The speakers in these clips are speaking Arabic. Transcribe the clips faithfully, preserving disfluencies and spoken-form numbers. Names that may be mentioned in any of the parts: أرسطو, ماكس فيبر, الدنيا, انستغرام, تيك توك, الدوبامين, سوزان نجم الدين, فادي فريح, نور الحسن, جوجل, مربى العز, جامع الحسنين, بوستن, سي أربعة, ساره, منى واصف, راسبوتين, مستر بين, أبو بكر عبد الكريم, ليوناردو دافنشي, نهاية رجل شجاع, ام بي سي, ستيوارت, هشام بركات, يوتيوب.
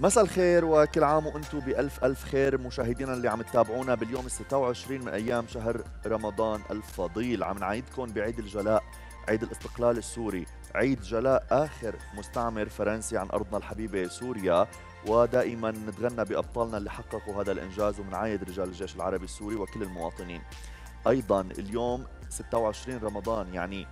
مساء الخير وكل عام وانتم بألف ألف خير مشاهدينا اللي عم تتابعونا باليوم الستة وعشرين من أيام شهر رمضان الفضيل. عم نعيدكم بعيد الجلاء، عيد الاستقلال السوري، عيد جلاء آخر مستعمر فرنسي عن أرضنا الحبيبة سوريا، ودائما نتغنى بأبطالنا اللي حققوا هذا الإنجاز ومنعايد رجال الجيش العربي السوري وكل المواطنين. أيضا اليوم ستة وعشرين رمضان، يعني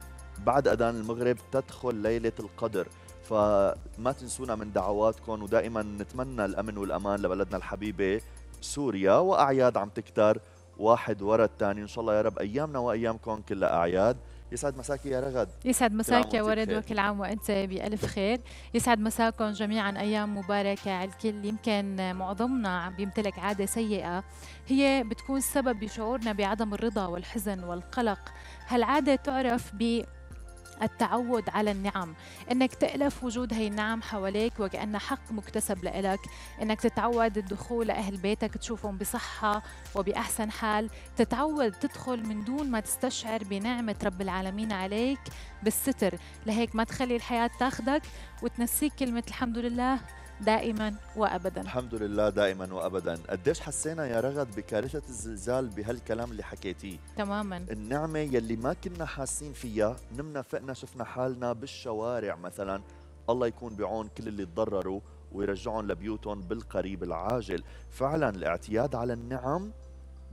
بعد أذان المغرب تدخل ليلة القدر، فما تنسونا من دعواتكم، ودائما نتمنى الأمن والأمان لبلدنا الحبيبة سوريا، وأعياد عم تكتر واحد ورا الثاني إن شاء الله يا رب، أيامنا وأيامكم كلها أعياد. يسعد مساكي يا رغد. يسعد مساك يا ورد، وكل عام وانت بألف خير. يسعد مساكم جميعا، ايام مباركه على الكل. يمكن معظمنا عم بيمتلك عاده سيئه هي بتكون السبب بشعورنا بعدم الرضا والحزن والقلق. هالعاده تعرف ب التعود على النعم، انك تألف وجود هي النعم حواليك وكأنها حق مكتسب لإلك، انك تتعود الدخول لأهل بيتك تشوفهم بصحة وبأحسن حال، تتعود تدخل من دون ما تستشعر بنعمة رب العالمين عليك بالستر. لهيك ما تخلي الحياة تاخدك وتنسيك كلمة الحمد لله دائما وأبدا. الحمد لله دائما وأبدا. قديش حسينا يا رغد بكارثة الزلزال بهالكلام اللي حكيتيه؟ تماما. النعمة يلي ما كنا حاسين فيها، نمنا فقنا شفنا حالنا بالشوارع مثلا. الله يكون بعون كل اللي تضرروا ويرجعهم لبيوتهم بالقريب العاجل. فعلا الاعتياد على النعم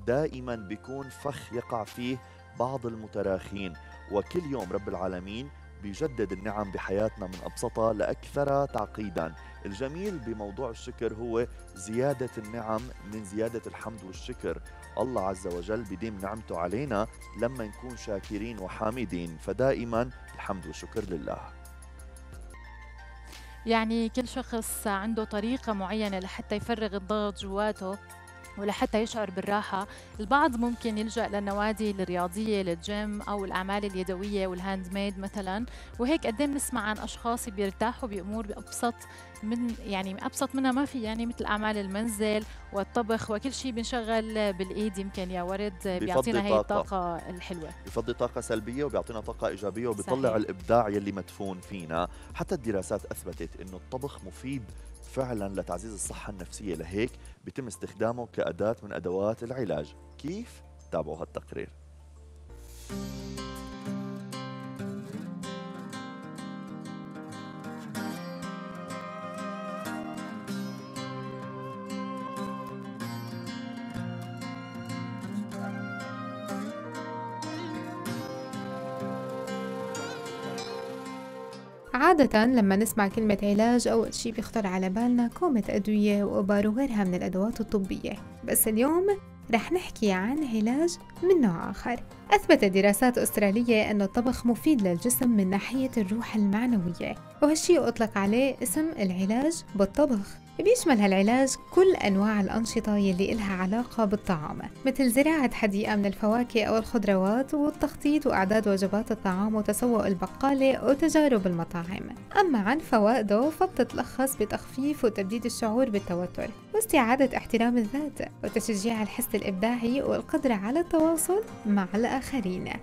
دائما بيكون فخ يقع فيه بعض المتراخين، وكل يوم رب العالمين بيجدد النعم بحياتنا من أبسطها لأكثرها تعقيدا. الجميل بموضوع الشكر هو زيادة النعم من زيادة الحمد والشكر. الله عز وجل بيديم نعمته علينا لما نكون شاكرين وحامدين، فدائما الحمد والشكر لله. يعني كل شخص عنده طريقة معينة لحتى يفرغ الضغط جواته ولحتى يشعر بالراحة. البعض ممكن يلجأ للنوادي الرياضية، للجيم، أو الأعمال اليدوية والهاند ميد مثلا. وهيك قدام نسمع عن أشخاص بيرتاحوا بأمور أبسط من يعني أبسط منها ما في، يعني مثل أعمال المنزل والطبخ وكل شيء بنشغل بالإيد. يمكن يا ورد بيعطينا هي الطاقة الحلوة، بفضي طاقة سلبية وبيعطينا طاقة إيجابية، وبيطلع الإبداع يلي مدفون فينا. حتى الدراسات أثبتت إنه الطبخ مفيد فعلا لتعزيز الصحة النفسية، لهيك بيتم استخدامه كأداة من أدوات العلاج. كيف؟ تابعوا هالتقرير. عادة لما نسمع كلمة علاج أول شي بيخطر على بالنا كومة أدوية وأبار وغيرها من الأدوات الطبية، بس اليوم رح نحكي عن علاج من نوع آخر. أثبتت دراسات أسترالية أن الطبخ مفيد للجسم من ناحية الروح المعنوية، وهالشي أطلق عليه اسم العلاج بالطبخ. بيشمل هالعلاج كل أنواع الأنشطة يلي إلها علاقة بالطعام، مثل زراعة حديقة من الفواكه أو الخضروات، والتخطيط وإعداد وجبات الطعام، وتسوق البقالة، وتجارب المطاعم. أما عن فوائده فبتتلخص بتخفيف وتبديد الشعور بالتوتر، واستعادة احترام الذات، وتشجيع الحس الإبداعي، والقدرة على التواصل مع الآخرين.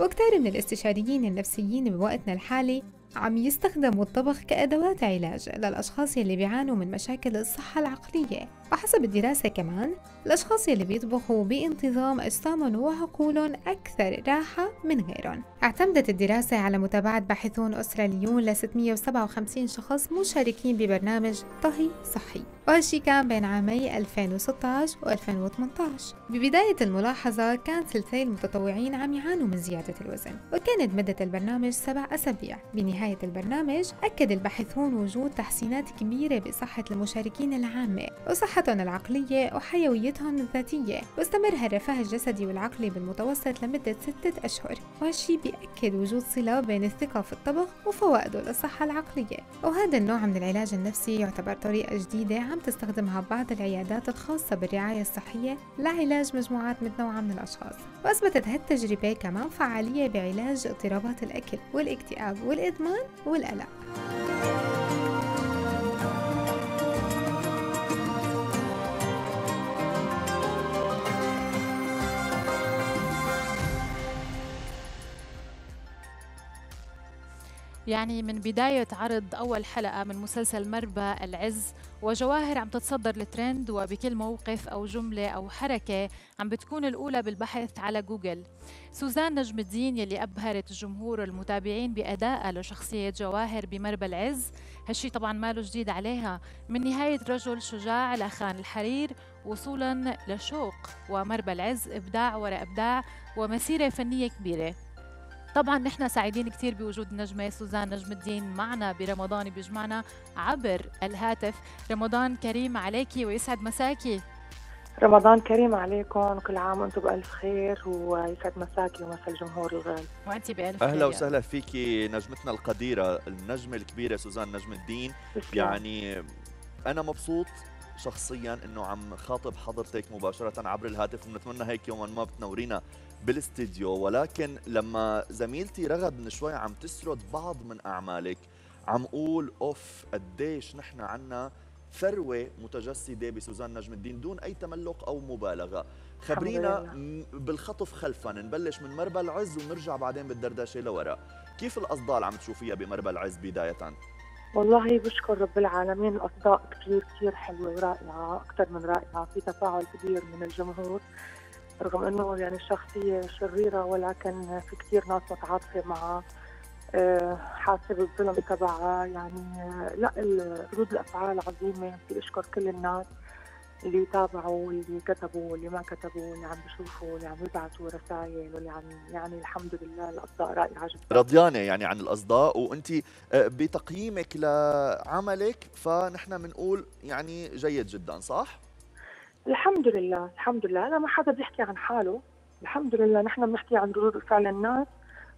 وكتير من الاستشاريين النفسيين بوقتنا الحالي عم يستخدموا الطبخ كأدواة علاج للأشخاص يلي بيعانوا من مشاكل الصحة العقلية. وحسب الدراسة كمان، الأشخاص يلي بيطبخوا بانتظام أجسامهم وعقولهم أكثر راحة من غيرهم. اعتمدت الدراسة على متابعة باحثون أستراليون ل ستمئة وسبعة وخمسين شخص مشاركين ببرنامج طهي صحي، وهالشي كان بين عامي ألفين وستة عشر و ألفين وثمانية عشر. ببداية الملاحظة كان ثلثي المتطوعين عم يعانوا من زيادة الوزن، وكانت مدة البرنامج سبع أسابيع. بنهاية البرنامج أكد الباحثون وجود تحسينات كبيرة بصحة المشاركين العامة وصحتهم العقلية وحيويتهم الذاتية، واستمر هالرفاه الجسدي والعقلي بالمتوسط لمدة ستة أشهر. وهالشي بيأكد وجود صلة بين الثقة في الطبخ وفوائده للصحة العقلية. وهذا النوع من العلاج النفسي يعتبر طريقة جديدة عم تستخدمها بعض العيادات الخاصة بالرعاية الصحية لعلاج مجموعات متنوعة من الأشخاص. وأثبتت هالتجربة كمان فعالية بعلاج اضطرابات الأكل والاكتئاب والإدمان والقلق. يعني من بداية عرض أول حلقة من مسلسل مربى العز وجواهر عم تتصدر الترند، وبكل موقف أو جملة أو حركة عم بتكون الأولى بالبحث على جوجل. سوزان نجم الدين يلي أبهرت الجمهور والمتابعين بأدائها لشخصية جواهر بمربى العز، هالشي طبعا ماله جديد عليها، من نهاية رجل شجاع لخان الحرير وصولا لشوق ومربى العز، إبداع وراء إبداع ومسيرة فنية كبيرة. طبعا نحن سعيدين كثير بوجود النجمه سوزان نجم الدين معنا برمضان بيجمعنا عبر الهاتف. رمضان كريم عليكي ويسعد مساكي. رمضان كريم عليكم وكل عام وانتم بألف خير، ويسعد مساكي ومساء الجمهور الغالي. وانت بألف خير. اهلا وسهلا فيكي نجمتنا القديره النجمه الكبيره سوزان نجم الدين. يعني انا مبسوط شخصيا انه عم خاطب حضرتك مباشره عبر الهاتف، ونتمنى هيك يوما ما بتنورينا بالاستديو. ولكن لما زميلتي رغد من شوي عم تسرد بعض من اعمالك، عم قول اوف قديش نحن عنا ثروه متجسده بسوزان نجم الدين دون اي تملق او مبالغه. خبرينا بالخطف خلفا، نبلش من مربى العز ونرجع بعدين بالدردشه لورا. كيف الاصداء عم تشوفيها بمربى العز بدايه؟ والله بشكر رب العالمين، الاصداء كثير كثير حلوه ورائعه، اكثر من رائعه، في تفاعل كبير من الجمهور، رغم انه يعني الشخصيه شريره ولكن في كثير ناس متعاطفه معها، حاسه بالظلم تبعها، يعني لا ردود الافعال عظيمه. بدي اشكر كل الناس اللي تابعوا واللي كتبوا واللي ما كتبوا واللي عم بشوفوا واللي عم يبعثوا رسائل واللي عم، يعني الحمد لله الاصداء رائعه جدا. رضيانه يعني عن الاصداء، وانت بتقييمك لعملك فنحن بنقول يعني جيد جدا، صح؟ الحمد لله الحمد لله، انا ما حدا بيحكي عن حاله، الحمد لله نحن بنحكي عن ردود فعل الناس،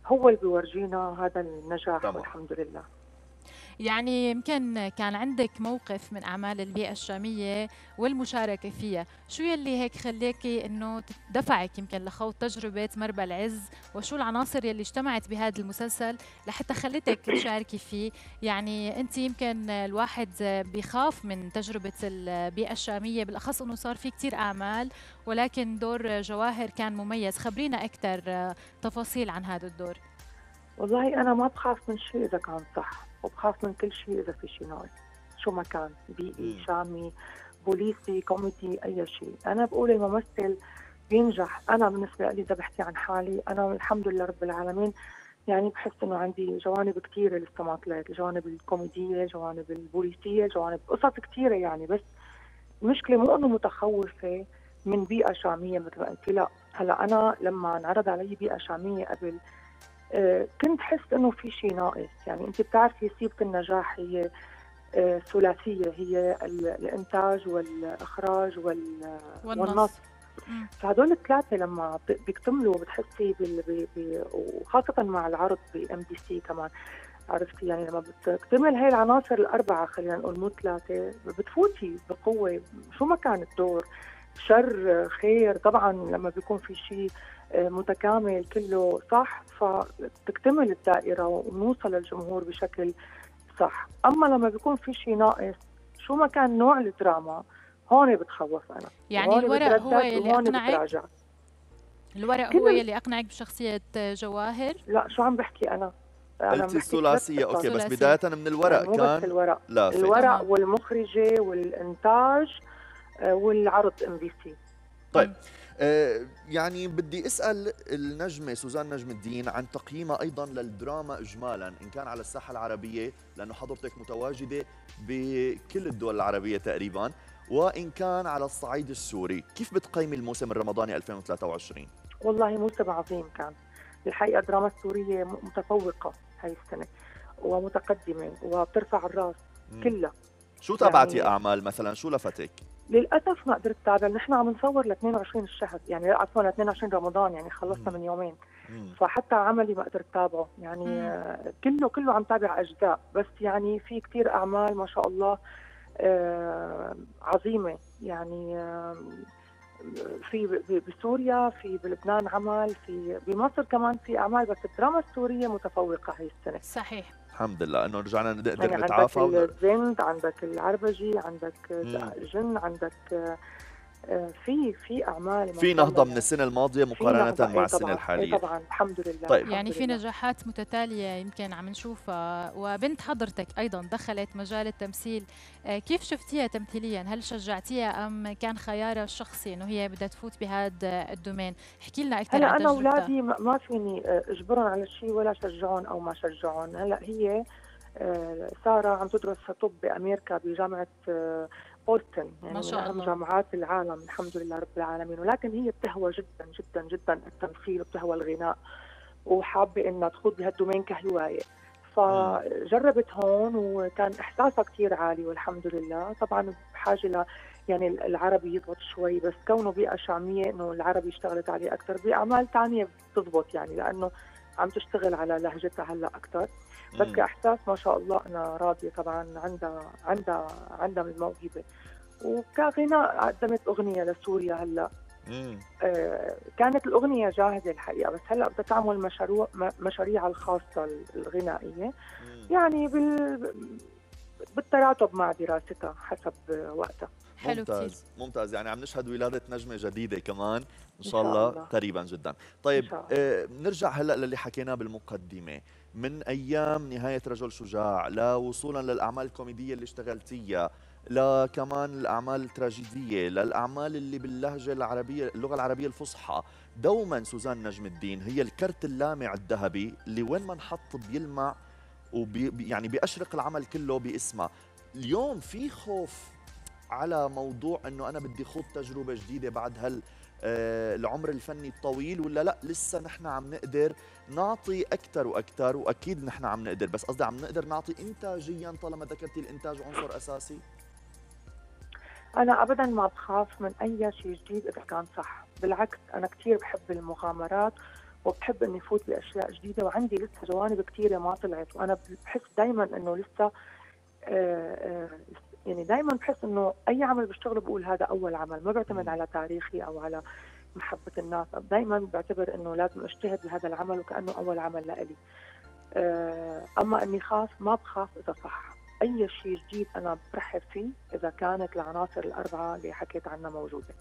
هو اللي بيورجينا هذا النجاح طبعا. والحمد لله. يعني يمكن كان عندك موقف من اعمال البيئه الشاميه والمشاركه فيها، شو يلي هيك خليكي انه دفعك يمكن لخوض تجربه مربى العز، وشو العناصر يلي اجتمعت بهذا المسلسل لحتى خلتك تشاركي فيه؟ يعني انت يمكن الواحد بيخاف من تجربه البيئه الشاميه بالاخص انه صار في كثير اعمال، ولكن دور جواهر كان مميز. خبرينا اكثر تفاصيل عن هذا الدور. والله انا ما بخاف من شيء اذا كان صح، وبخاف من كل شيء اذا في شيء ناقص، شو ما كان، بيئي، شامي، بوليسي، كوميدي، اي شيء. انا بقول الممثل بينجح. انا بالنسبه لي اذا بحكي عن حالي، انا الحمد لله رب العالمين يعني بحس انه عندي جوانب كثيره لسه ما طلعت، الجوانب الكوميديه، جوانب البوليسيه، جوانب قصص كثيره يعني. بس المشكله مو انه متخوفه من بيئه شاميه مثل ما قلتي، لا. هلا انا لما انعرض علي بيئه شاميه قبل كنت حس انه في شيء ناقص، يعني انت بتعرفي سيبه النجاح هي ثلاثيه، هي الانتاج والاخراج وال... والنص. فهدول الثلاثه لما بيكتملوا بتحسي بال... ب... وخاصه مع العرض بام بي سي كمان، عرفتي يعني لما بتكتمل هاي العناصر الاربعه، خلينا نقول مو ثلاثه، بتفوتي بقوه شو ما كان الدور، شر خير. طبعا لما بيكون في شيء متكامل كله صح فتكتمل الدائرة ونوصل للجمهور بشكل صح. أما لما بيكون في شيء ناقص شو ما كان نوع الدراما، هون بتخوف أنا. يعني الورق هو اللي أقنعك؟ الورق هو اللي أقنعك بشخصية جواهر؟ لا، شو عم بحكي أنا؟ قلتي الثلاثية، أوكي، بس بداية من الورق يعني كان الورق. لا، الورق والمخرجة والإنتاج والعرض ام بي سي. طيب يعني بدي اسال النجمه سوزان نجم الدين عن تقييمها ايضا للدراما اجمالا، ان كان على الساحه العربيه لانه حضرتك متواجده بكل الدول العربيه تقريبا، وان كان على الصعيد السوري، كيف بتقيمي الموسم الرمضاني ألفين وثلاثة وعشرين؟ والله موسم عظيم كان، الحقيقه الدراما السوريه متفوقه هاي السنه ومتقدمه وبترفع الراس كلها. شو تابعتي يعني اعمال مثلا شو لفتك؟ للاسف ما قدرت اتابع، نحن عم نصور ل اثنين وعشرين الشهر، يعني عفوا ل اثنين وعشرين رمضان، يعني خلصنا من يومين، فحتى عملي ما قدرت اتابعه، يعني كله كله عم تابع اجزاء، بس يعني في كثير اعمال ما شاء الله عظيمه، يعني في بسوريا، في بلبنان عمل، في بمصر كمان في اعمال، بس الدراما السوريه متفوقه هي السنه. صحيح. الحمد لله انه رجعنا نقدر يعني نتعافى. عندك الزند، عندك العربجي، عندك الجن، عندك في في اعمال في نهضه من السنه الماضيه مقارنه مع السنه الحاليه. طبعا الحمد لله. طيب يعني في نجاحات متتاليه يمكن عم نشوفها، وبنت حضرتك ايضا دخلت مجال التمثيل، كيف شفتيها تمثيليا؟ هل شجعتيها ام كان خيارها الشخصي انه هي بدها تفوت بهذا الدومين؟ احكي لنا اكثر عن تجربتها. هلا انا اولادي ما فيني اجبرهم على شيء ولا شجعهم او ما شجعهم. هلا هي ساره عم تدرس طب بامريكا بجامعه بوستن، يعني من أهم جامعات العالم الحمد لله رب العالمين، ولكن هي بتهوى جدا جدا جدا التمثيل وبتهوى الغناء وحابة إنها تخوض بهالدومين كهواية، فجربت هون وكان إحساسها كثير عالي والحمد لله. طبعا بحاجة ل يعني العربي يضبط شوي، بس كونه بيئة شامية إنه العربي اشتغلت عليه أكثر، بأعمال ثانية بتضبط يعني لأنه عم تشتغل على لهجتها هلا أكثر، بس كإحساس ما شاء الله أنا راضية. طبعا عندها عندها عندها الموهبة، وكغناء قدمت أغنية لسوريا هلا. آه كانت الأغنية جاهزة الحقيقة، بس هلا بدها تعمل مشروع مشاريع الخاصة الغنائية، يعني بال بالتراتب مع دراستها حسب وقتها. ممتاز ممتاز، يعني عم نشهد ولادة نجمة جديدة كمان إن شاء الله قريبا جدا. طيب آه نرجع هلا للي حكيناه بالمقدمة، من أيام نهاية رجل شجاع لوصولا للأعمال الكوميدية اللي اشتغلتيها، لا كمان الأعمال التراجيدية، للأعمال اللي باللهجة العربية اللغة العربية الفصحى، دوما سوزان نجم الدين هي الكرت اللامع الذهبي اللي وين ما انحط بيلمع وبي يعني بيأشرق العمل كله باسمها. اليوم في خوف على موضوع أنه أنا بدي خوض تجربة جديدة بعد هال العمر الفني الطويل، ولا لا لسه نحن عم نقدر نعطي اكثر واكثر؟ واكيد نحن عم نقدر، بس قصدي عم نقدر نعطي انتاجيا. طالما ذكرتي الانتاج عنصر اساسي، انا ابدا ما بخاف من اي شيء جديد اذا كان صح، بالعكس انا كثير بحب المغامرات وبحب اني فوت باشياء جديده، وعندي لسه جوانب كثيره ما طلعت، وانا بحس دائما انه لسه آآ آآ يعني دائما بحس انه اي عمل بشتغله بقول هذا اول عمل، ما بعتمد على تاريخي او على محبه الناس، دائما بعتبر انه لازم اجتهد بهذا العمل وكانه اول عمل لإلي. اما اني خاف، ما بخاف اذا صح، اي شيء جديد انا برحب فيه اذا كانت العناصر الاربعه اللي حكيت عنها موجوده.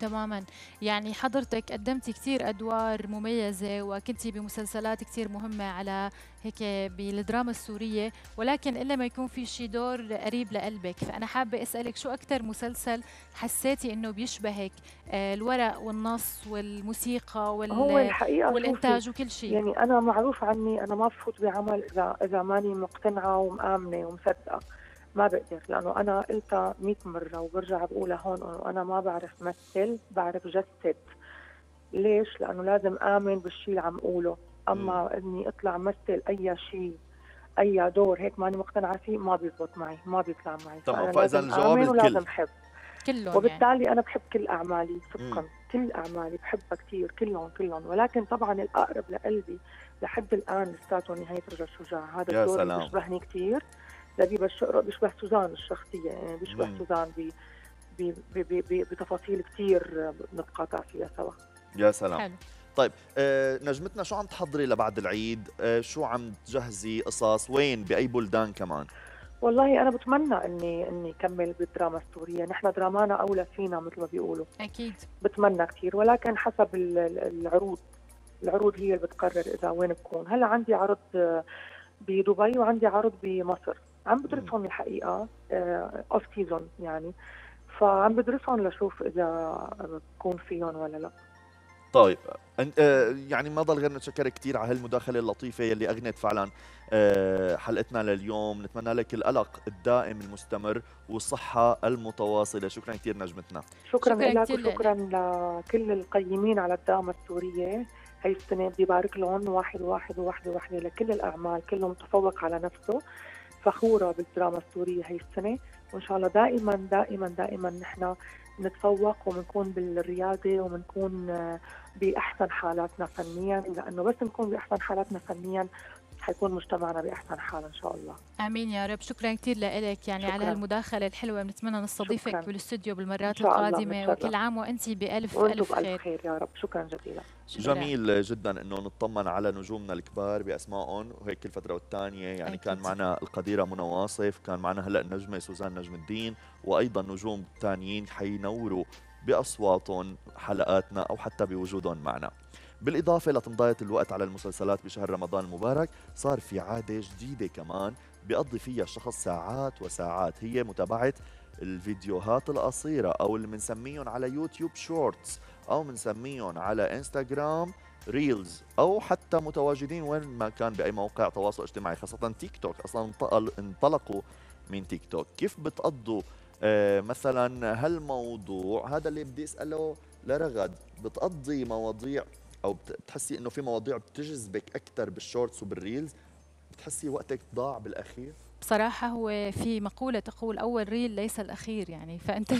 تماما، يعني حضرتك قدمتي كثير ادوار مميزه وكنتي بمسلسلات كثير مهمه على هيك بالدراما السوريه، ولكن الا ما يكون في شي دور قريب لقلبك، فانا حابه اسالك شو اكثر مسلسل حسيتي انه بيشبهك؟ الورق والنص والموسيقى وال هو الحقيقة والانتاج وكل شيء. يعني انا معروف عني انا ما بفوت بعمل اذا اذا ماني مقتنعه ومآمنه ومصدقه، ما بقدر، لانه انا قلتها مئة مره وبرجع بقولها هون، انه انا ما بعرف مثل، بعرف جسد. ليش؟ لانه لازم امن بالشيء اللي عم اقوله، اما م. اني اطلع مثل اي شيء اي دور هيك ماني مقتنعه فيه ما بيزبط معي، ما بيطلع معي. طبعا فاذا الجواب الكل كلهم، وبالتالي يعني. انا بحب كل اعمالي صدقا، كل اعمالي بحبها كثير، كلهم كلهم، ولكن طبعا الاقرب لقلبي لحد الان لساته نهايه رجل شجاع، هذا الدور اللي بيشبهني كثير. لبيب الشقرة بيشبه سوزان الشخصية، يعني بيشبه مم. سوزان بي بي بي بي بتفاصيل كثير بنتقاطع فيها سوا. يا سلام حلو. طيب آه نجمتنا، شو عم تحضري لبعد العيد؟ آه شو عم تجهزي قصص؟ وين؟ بأي بلدان كمان؟ والله أنا بتمنى إني إني كمل بالدراما السورية، نحن درامانا أولى فينا مثل ما بيقولوا. أكيد. بتمنى كثير، ولكن حسب العروض، العروض هي اللي بتقرر إذا وين بكون. هلا عندي عرض بدبي وعندي عرض بمصر، عم بدرسهم الحقيقه اوف سيزون يعني، فعم بدرسهم لشوف اذا بكون فيهم ولا لا. طيب يعني ما ضل غير نتشكرك كثير على هالمداخله اللطيفه يلي اغنت فعلا حلقتنا لليوم، نتمنى لك القلق الدائم المستمر والصحه المتواصله، شكرا كثير نجمتنا. شكرا, شكرا لك وشكرا لكل القيمين على الدراما السوريه، هي السنه بدي بارك لهم واحد واحد ووحده وحده لكل الاعمال، كلهم تفوق على نفسه، فخورة بالدراما السورية هاي السنة، وإن شاء الله دائما دائما دائما نحن نتفوق وبنكون بالريادة وبنكون بأحسن حالاتنا فنيا، لأنه بس نكون بأحسن حالاتنا فنيا حيكون مجتمعنا باحسن حال ان شاء الله. امين يا رب. شكرا كثير لك يعني شكراً. على المداخله الحلوه، بنتمنى نستضيفك بالاستوديو بالمرات القادمه، وكل عام وانت بالف الف خير. خير يا رب. شكرا جزيلا. جميل جدا انه نطمن على نجومنا الكبار باسمائهم، وهيك كل فتره والثانيه يعني أكيد. كان معنا القديره منى واصف، كان معنا هلا النجمه سوزان نجم الدين، وايضا نجوم ثانيين حينوروا باصواتهم حلقاتنا او حتى بوجودهم معنا. بالاضافه لتمضية الوقت على المسلسلات بشهر رمضان المبارك، صار في عاده جديده كمان بيقضي فيها الشخص ساعات وساعات، هي متابعه الفيديوهات القصيره او اللي بنسميهم على يوتيوب شورتس او بنسميهم على انستغرام ريلز، او حتى متواجدين وين ما كان باي موقع تواصل اجتماعي، خاصه تيك توك، اصلا انطلقوا من تيك توك. كيف بتقضوا آه مثلا هالموضوع هذا اللي بدي اساله لرغد، بتقضي مواضيع او بتحسي انه في مواضيع بتجذبك اكثر بالشورتس وبالريلز؟ بتحسي وقتك ضاع بالاخير؟ بصراحه هو في مقوله تقول اول ريل ليس الاخير، يعني فانت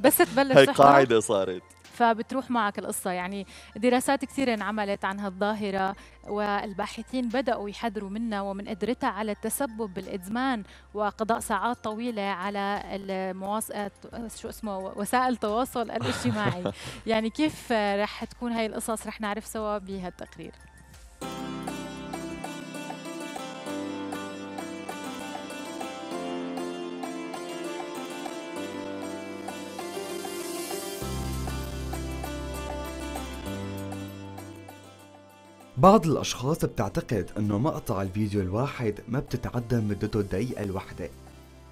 بس تبلش هي قاعده صارت فبتروح معك القصه. يعني دراسات كثيره انعملت عن هالظاهره، والباحثين بداوا يحذروا منها ومن قدرتها على التسبب بالادمان وقضاء ساعات طويله على المواص... شو اسمه وسائل التواصل الاجتماعي. يعني كيف رح تكون هاي القصص رح نعرف سوا بهالتقرير. بعض الأشخاص بتعتقد أنه مقطع الفيديو الواحد ما بتتعدى مدته الدقيقة الواحدة،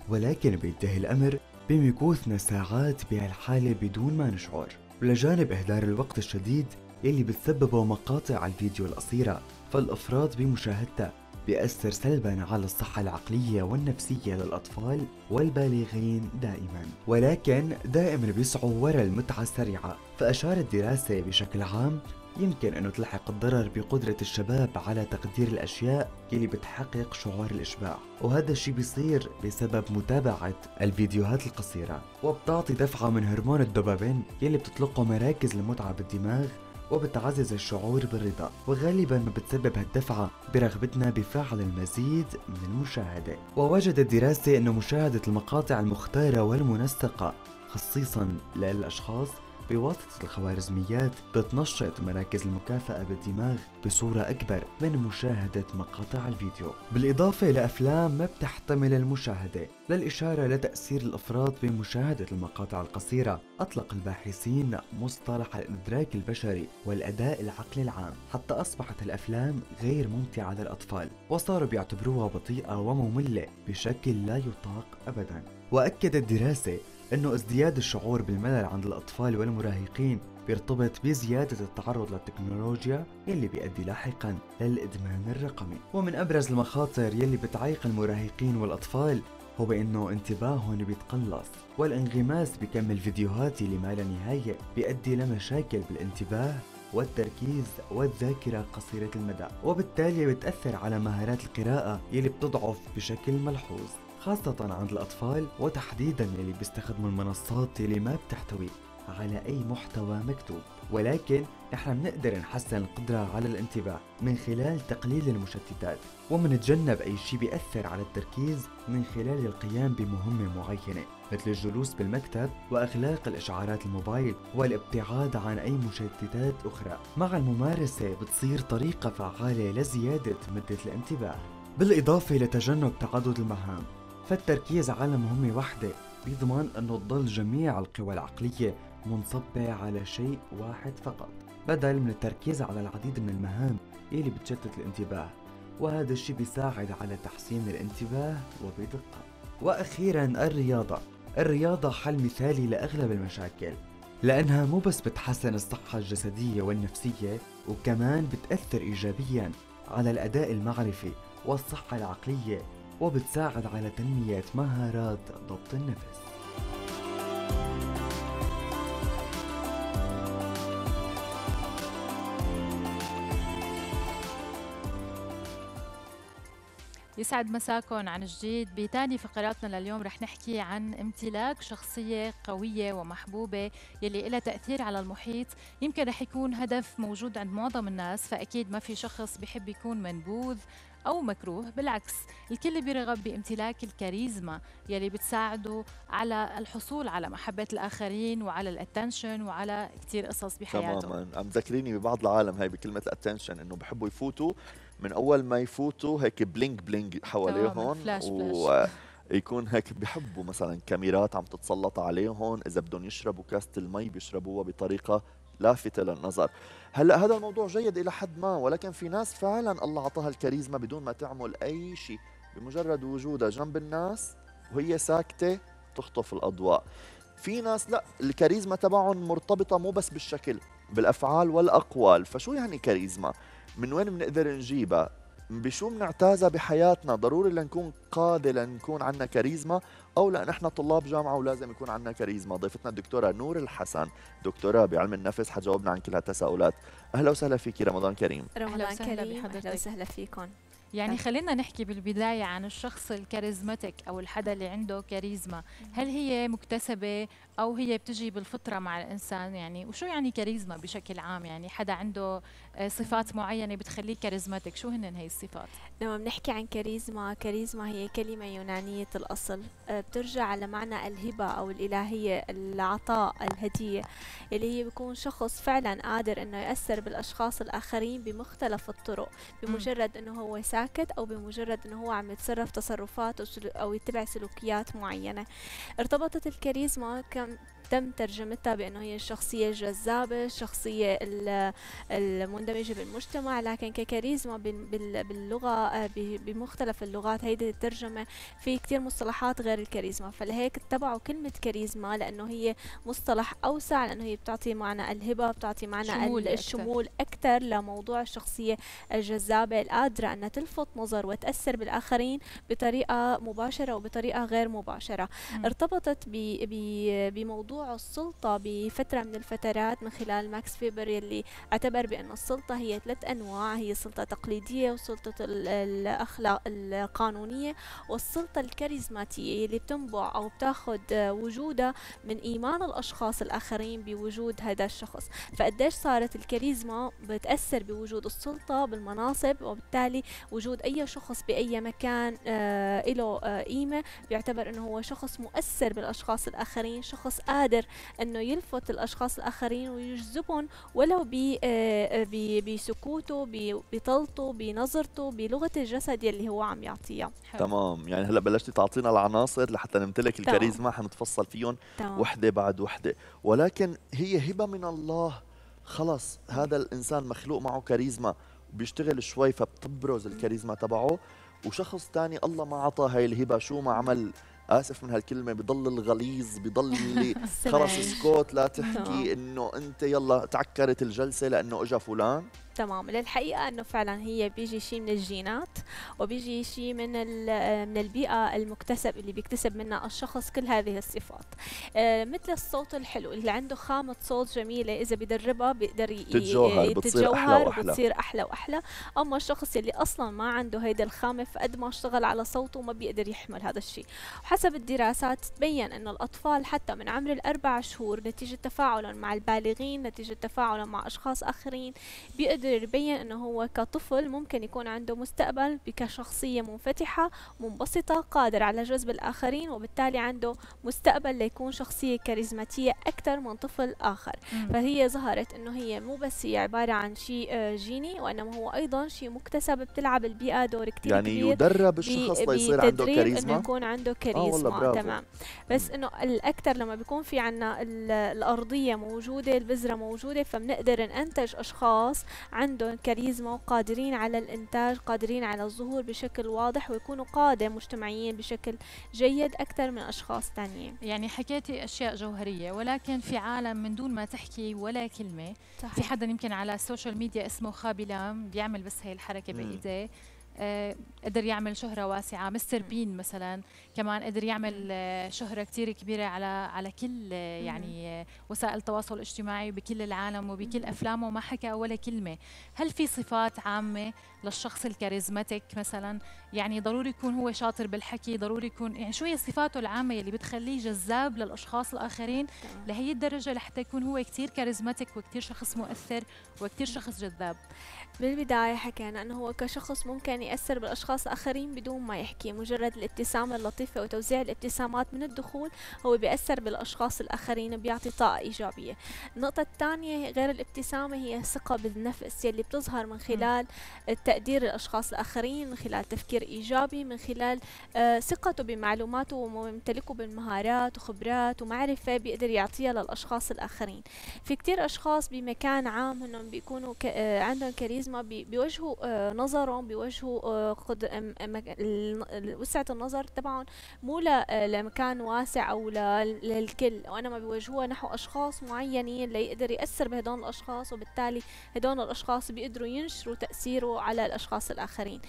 ولكن بينتهي الأمر بمكوثنا ساعات بهالحالة بدون ما نشعر، ولجانب إهدار الوقت الشديد يلي بتسببه مقاطع الفيديو القصيرة، فالإفراط بمشاهدتها بيأثر سلباً على الصحة العقلية والنفسية للأطفال والبالغين دائماً، ولكن دائماً بيسعوا وراء المتعة السريعة. فأشارت دراسة بشكل عام يمكن أنه تلحق الضرر بقدرة الشباب على تقدير الأشياء يلي بتحقق شعور الإشباع، وهذا الشي بيصير بسبب متابعة الفيديوهات القصيرة، وبتعطي دفعة من هرمون الدوبامين يلي بتطلقه مراكز المتعة بالدماغ وبتعزز الشعور بالرضا، وغالباً ما بتسبب هالدفعة برغبتنا بفعل المزيد من المشاهدة. ووجدت الدراسة أن مشاهدة المقاطع المختارة والمنسقة خصيصاً للأشخاص بواسطة الخوارزميات بتنشط مراكز المكافأة بالدماغ بصورة أكبر من مشاهدة مقاطع الفيديو، بالإضافة لأفلام ما بتحتمل المشاهدة. للإشارة لتأثير الإفراط بمشاهدة المقاطع القصيرة، أطلق الباحثين مصطلح الإدراك البشري والأداء العقلي العام، حتى أصبحت الأفلام غير ممتعة للأطفال، وصاروا بيعتبروها بطيئة ومملة بشكل لا يطاق أبداً. وأكدت الدراسة أنه ازدياد الشعور بالملل عند الأطفال والمراهقين بيرتبط بزيادة التعرض للتكنولوجيا يلي بيؤدي لاحقاً للإدمان الرقمي. ومن أبرز المخاطر يلي بتعيق المراهقين والأطفال هو بأنه انتباههم بيتقلص، والانغماس بكم الفيديوهات اللي ما لا نهاية بيؤدي لمشاكل بالانتباه والتركيز والذاكرة قصيرة المدى، وبالتالي بتأثر على مهارات القراءة يلي بتضعف بشكل ملحوظ خاصة عند الأطفال، وتحديداً يلي بيستخدموا المنصات يلي ما بتحتوي على أي محتوى مكتوب. ولكن نحن بنقدر نحسن القدرة على الانتباه من خلال تقليل المشتتات، ومنتجنب أي شيء بيأثر على التركيز من خلال القيام بمهمة معينة مثل الجلوس بالمكتب وإغلاق الإشعارات الموبايل والابتعاد عن أي مشتتات أخرى. مع الممارسة بتصير طريقة فعالة لزيادة مدة الانتباه، بالإضافة لتجنب تعدد المهام، فالتركيز على مهمة واحدة بيضمن أنه تضل جميع القوى العقلية منصبة على شيء واحد فقط، بدل من التركيز على العديد من المهام اللي بتشتت الانتباه، وهذا الشيء بيساعد على تحسين الانتباه وبدقة. وأخيراً الرياضة. الرياضة حل مثالي لأغلب المشاكل، لأنها مو بس بتحسن الصحة الجسدية والنفسية، وكمان بتأثر إيجابياً على الأداء المعرفي والصحة العقلية، وبتساعد على تنمية مهارات ضبط النفس. يسعد مساكن عن جديد. بثاني فقراتنا لليوم رح نحكي عن امتلاك شخصية قوية ومحبوبة يلي لها تأثير على المحيط. يمكن رح يكون هدف موجود عند معظم الناس، فأكيد ما في شخص بحب يكون منبوذ أو مكروه، بالعكس الكل بيرغب بامتلاك الكاريزما يلي بتساعده على الحصول على محبة الآخرين وعلى الاتنشن وعلى كتير قصص بحياته. تماما، عم ذكريني ببعض العالم هاي بكلمة الاتنشن، إنه بحبوا يفوتوا من أول ما يفوتوا هيك بلينك بلينك حواليهم، فلاش فلاش يكون هيك بحبوا مثلا كاميرات عم تتسلط عليهم، إذا بدهم يشربوا كاسة المي بيشربوها بطريقة لافتة للنظر. هلا هذا الموضوع جيد إلى حد ما، ولكن في ناس فعلا الله أعطاها الكاريزما بدون ما تعمل أي شيء، بمجرد وجودها جنب الناس وهي ساكتة تخطف الأضواء. في ناس لا، الكاريزما تبعهم مرتبطة مو بس بالشكل، بالأفعال والأقوال. فشو يعني كاريزما؟ من وين بنقدر نجيبها؟ بشو بنعتازها بحياتنا؟ ضروري لنكون قادة لنكون عندنا كاريزما أو لا؟ نحن طلاب جامعة ولازم يكون عندنا كاريزما. ضيفتنا الدكتورة نور الحسن، دكتورة بعلم النفس، حتجاوبنا عن كل هالتساؤلات. أهلا وسهلا فيكي، رمضان كريم. رمضان كريم، أهلا وسهلا فيكم. يعني خلينا نحكي بالبداية عن الشخص الكاريزماتيك أو الحدا اللي عنده كاريزما، هل هي مكتسبة أو هي بتجي بالفطرة مع الإنسان يعني؟ وشو يعني كاريزما بشكل عام؟ يعني حدا عنده صفات معينة بتخليه كاريزماتيك، شو هن هي الصفات؟ لما بنحكي عن كاريزما، كاريزما هي كلمة يونانية الأصل، بترجع لمعنى الهبة أو الإلهية، العطاء، الهدية، اللي هي بيكون شخص فعلا قادر إنه يأثر بالأشخاص الآخرين بمختلف الطرق، بمجرد إنه هو ساعد أو بمجرد أنه هو عم يتصرف تصرفات أو يتبع سلوكيات معينة. ارتبطت الكاريزما كم تم ترجمتها بأنه هي الشخصية الجذابة، الشخصية المندمجة بالمجتمع، لكن ككاريزما باللغة بمختلف اللغات هيدي الترجمة في كتير مصطلحات غير الكاريزما، فلهيك اتبعوا كلمة كاريزما لأنه هي مصطلح أوسع، لأنه هي بتعطي معنى الهبة، بتعطي معنى الشمول أكثر لموضوع الشخصية الجذابة القادرة أنها تلفت نظر وتأثر بالآخرين بطريقة مباشرة وبطريقة غير مباشرة. م. ارتبطت بموضوع السلطة بفترة من الفترات من خلال ماكس فيبر، يلي اعتبر بأن السلطة هي ثلاث أنواع، هي السلطة التقليدية وسلطة الأخلاق القانونية والسلطة الكاريزماتية، اللي بتنبع أو بتاخد وجودها من إيمان الأشخاص الآخرين بوجود هذا الشخص. فقديش صارت الكاريزما بتأثر بوجود السلطة بالمناصب، وبالتالي وجود أي شخص بأي مكان إله قيمة بيعتبر أنه هو شخص مؤثر بالأشخاص الآخرين، شخص قادر أنه يلفت الأشخاص الآخرين ويجذبهم ولو بسكوته، بطلته، بنظرته، بلغة الجسد يلي هو عم يعطيها. تمام، يعني هلأ بلشتي تعطينا العناصر لحتى نمتلك الكاريزما، حنتفصل فيهم وحدة بعد وحدة، ولكن هي هبة من الله. خلص هذا الإنسان مخلوق معه كاريزما، بيشتغل شوي فبتبرز الكاريزما تبعه، وشخص تاني الله ما عطى هاي الهبة، شو ما عمل، آسف من هالكلمة، بضل الغليظ، بضل اللي خلص اسكت لا تحكي، إنه أنت يلا تعكرت الجلسة لأنه إجا فلان. تمام، للحقيقة أنه فعلا هي بيجي شيء من الجينات، وبيجي شيء من من البيئة المكتسب اللي بيكتسب منها الشخص كل هذه الصفات. آه مثل الصوت الحلو، اللي عنده خامة صوت جميلة إذا بيدربها بيقدر يتجوهر وبتصير أحلى وأحلى. أما الشخص اللي أصلا ما عنده هيدا الخامة، فقد ما اشتغل على صوته ما بيقدر يحمل هذا الشيء. وحسب الدراسات تبين أنه الأطفال حتى من عمر الأربع شهور، نتيجة تفاعلهم مع البالغين، نتيجة تفاعلهم مع أشخاص آخرين، بيقدر يبين أنه هو كطفل ممكن يكون عنده مستقبل كشخصية منفتحة منبسطة، قادر على جذب الآخرين، وبالتالي عنده مستقبل ليكون شخصية كاريزماتية أكثر من طفل آخر. مم. فهي ظهرت أنه هي مو بس هي عبارة عن شيء جيني، وإنما هو أيضا شيء مكتسب، بتلعب البيئة دور كتير يعني كبير، يعني يدرب الشخص ليصير عنده كاريزما، يكون عنده كاريزما. تمام، بس أنه الأكثر لما بيكون في عنا الأرضية موجودة، البذرة موجودة، فبنقدر ننتج أشخاص عندهم كاريزما وقادرين على الإنتاج، قادرين على الظهور بشكل واضح، ويكونوا قادة مجتمعيين بشكل جيد أكثر من أشخاص ثانيين. يعني حكيتي أشياء جوهرية، ولكن في عالم من دون ما تحكي ولا كلمة. صحيح. في حدا يمكن على السوشيال ميديا اسمه خابلام، بيعمل بس هي الحركة بإيديه، آه قدر يعمل شهرة واسعة. مستر بين مثلا كمان قدر يعمل آه شهرة كتير كبيرة على على كل آه يعني آه وسائل التواصل الاجتماعي بكل العالم وبكل أفلامه، وما حكى ولا كلمة. هل في صفات عامة للشخص الكاريزماتيك مثلا؟ يعني ضروري يكون هو شاطر بالحكي، ضروري يكون، يعني شو هي صفاته العامة اللي بتخليه جذاب للأشخاص الآخرين لهي الدرجة لحتى يكون هو كتير كاريزماتيك وكتير شخص مؤثر وكتير شخص جذاب؟ بالبداية حكينا أنه هو كشخص ممكن الإنسان يأثر بالأشخاص الآخرين بدون ما يحكي، مجرد الابتسامة اللطيفة وتوزيع الابتسامات من الدخول هو بيأثر بالأشخاص الآخرين، بيعطي طاقة إيجابية. النقطة الثانية غير الابتسامة هي الثقة بالنفس يلي بتظهر من خلال تقدير الأشخاص الآخرين، من خلال تفكير إيجابي، من خلال آه ثقته بمعلوماته وممتلكه بالمهارات وخبرات ومعرفة بيقدر يعطيها للأشخاص الآخرين. في كتير أشخاص بمكان عام هنن بيكونوا ك... آه عندهم كاريزما، بي... بيوجهوا آه نظرهم، بيوجهوا آه قدر... آه م... وسعة النظر تبعهم مو ل... آه لمكان واسع أو ل... للكل، وإنما بيوجهوها نحو أشخاص معينين ليقدر يأثر بهدول الأشخاص، وبالتالي هدول الأشخاص بيقدروا ينشروا تأثيره على الأشخاص الآخرين.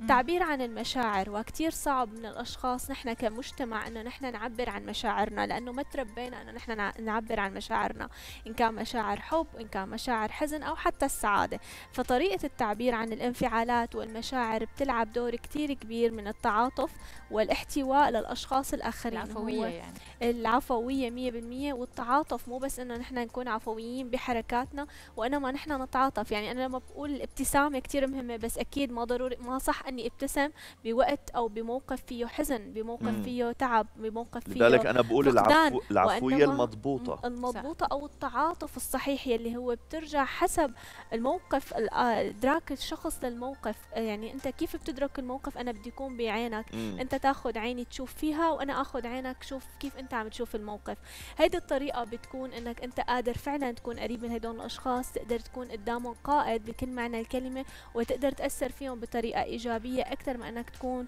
التعبير عن المشاعر، وكتير صعب من الأشخاص نحن كمجتمع إنه نحن نعبر عن مشاعرنا، لأنه ما تربينا إنه نحن نعبر عن مشاعرنا، إن كان مشاعر حب، إن كان مشاعر حزن، أو حتى السعادة. فطريقة التعبير عن الانفعالات والمشاعر بتلعب دور كتير كبير من التعاطف والاحتواء للأشخاص الآخرين. العفوية يعني العفوية مية بالمية، والتعاطف مو بس إنه نحن نكون عفويين بحركاتنا، وإنما نحن نتعاطف. يعني أنا لما بقول الابتسامة كتير مهمة، بس أكيد ما ضروري ما صح إني ابتسم بوقت أو بموقف فيه حزن، بموقف فيه تعب، بموقف فيه لذلك أنا بقول العفو العفوية المضبوطة المضبوطة أو التعاطف الصحيح يلي هو بترجع حسب الموقف، إدراك الشخص للموقف. يعني أنت كيف بتدرك الموقف؟ أنا بدي أكون بعينك، مم. أنت تاخذ عيني تشوف فيها، وأنا آخذ عينك شوف كيف أنت عم تشوف الموقف. هيدي الطريقة بتكون إنك أنت قادر فعلا تكون قريب من هدول الأشخاص، تقدر تكون قدامهم قائد بكل معنى الكلمة، وتقدر تأثر فيهم بطريقة إيجابية أكثر ما أنك تكون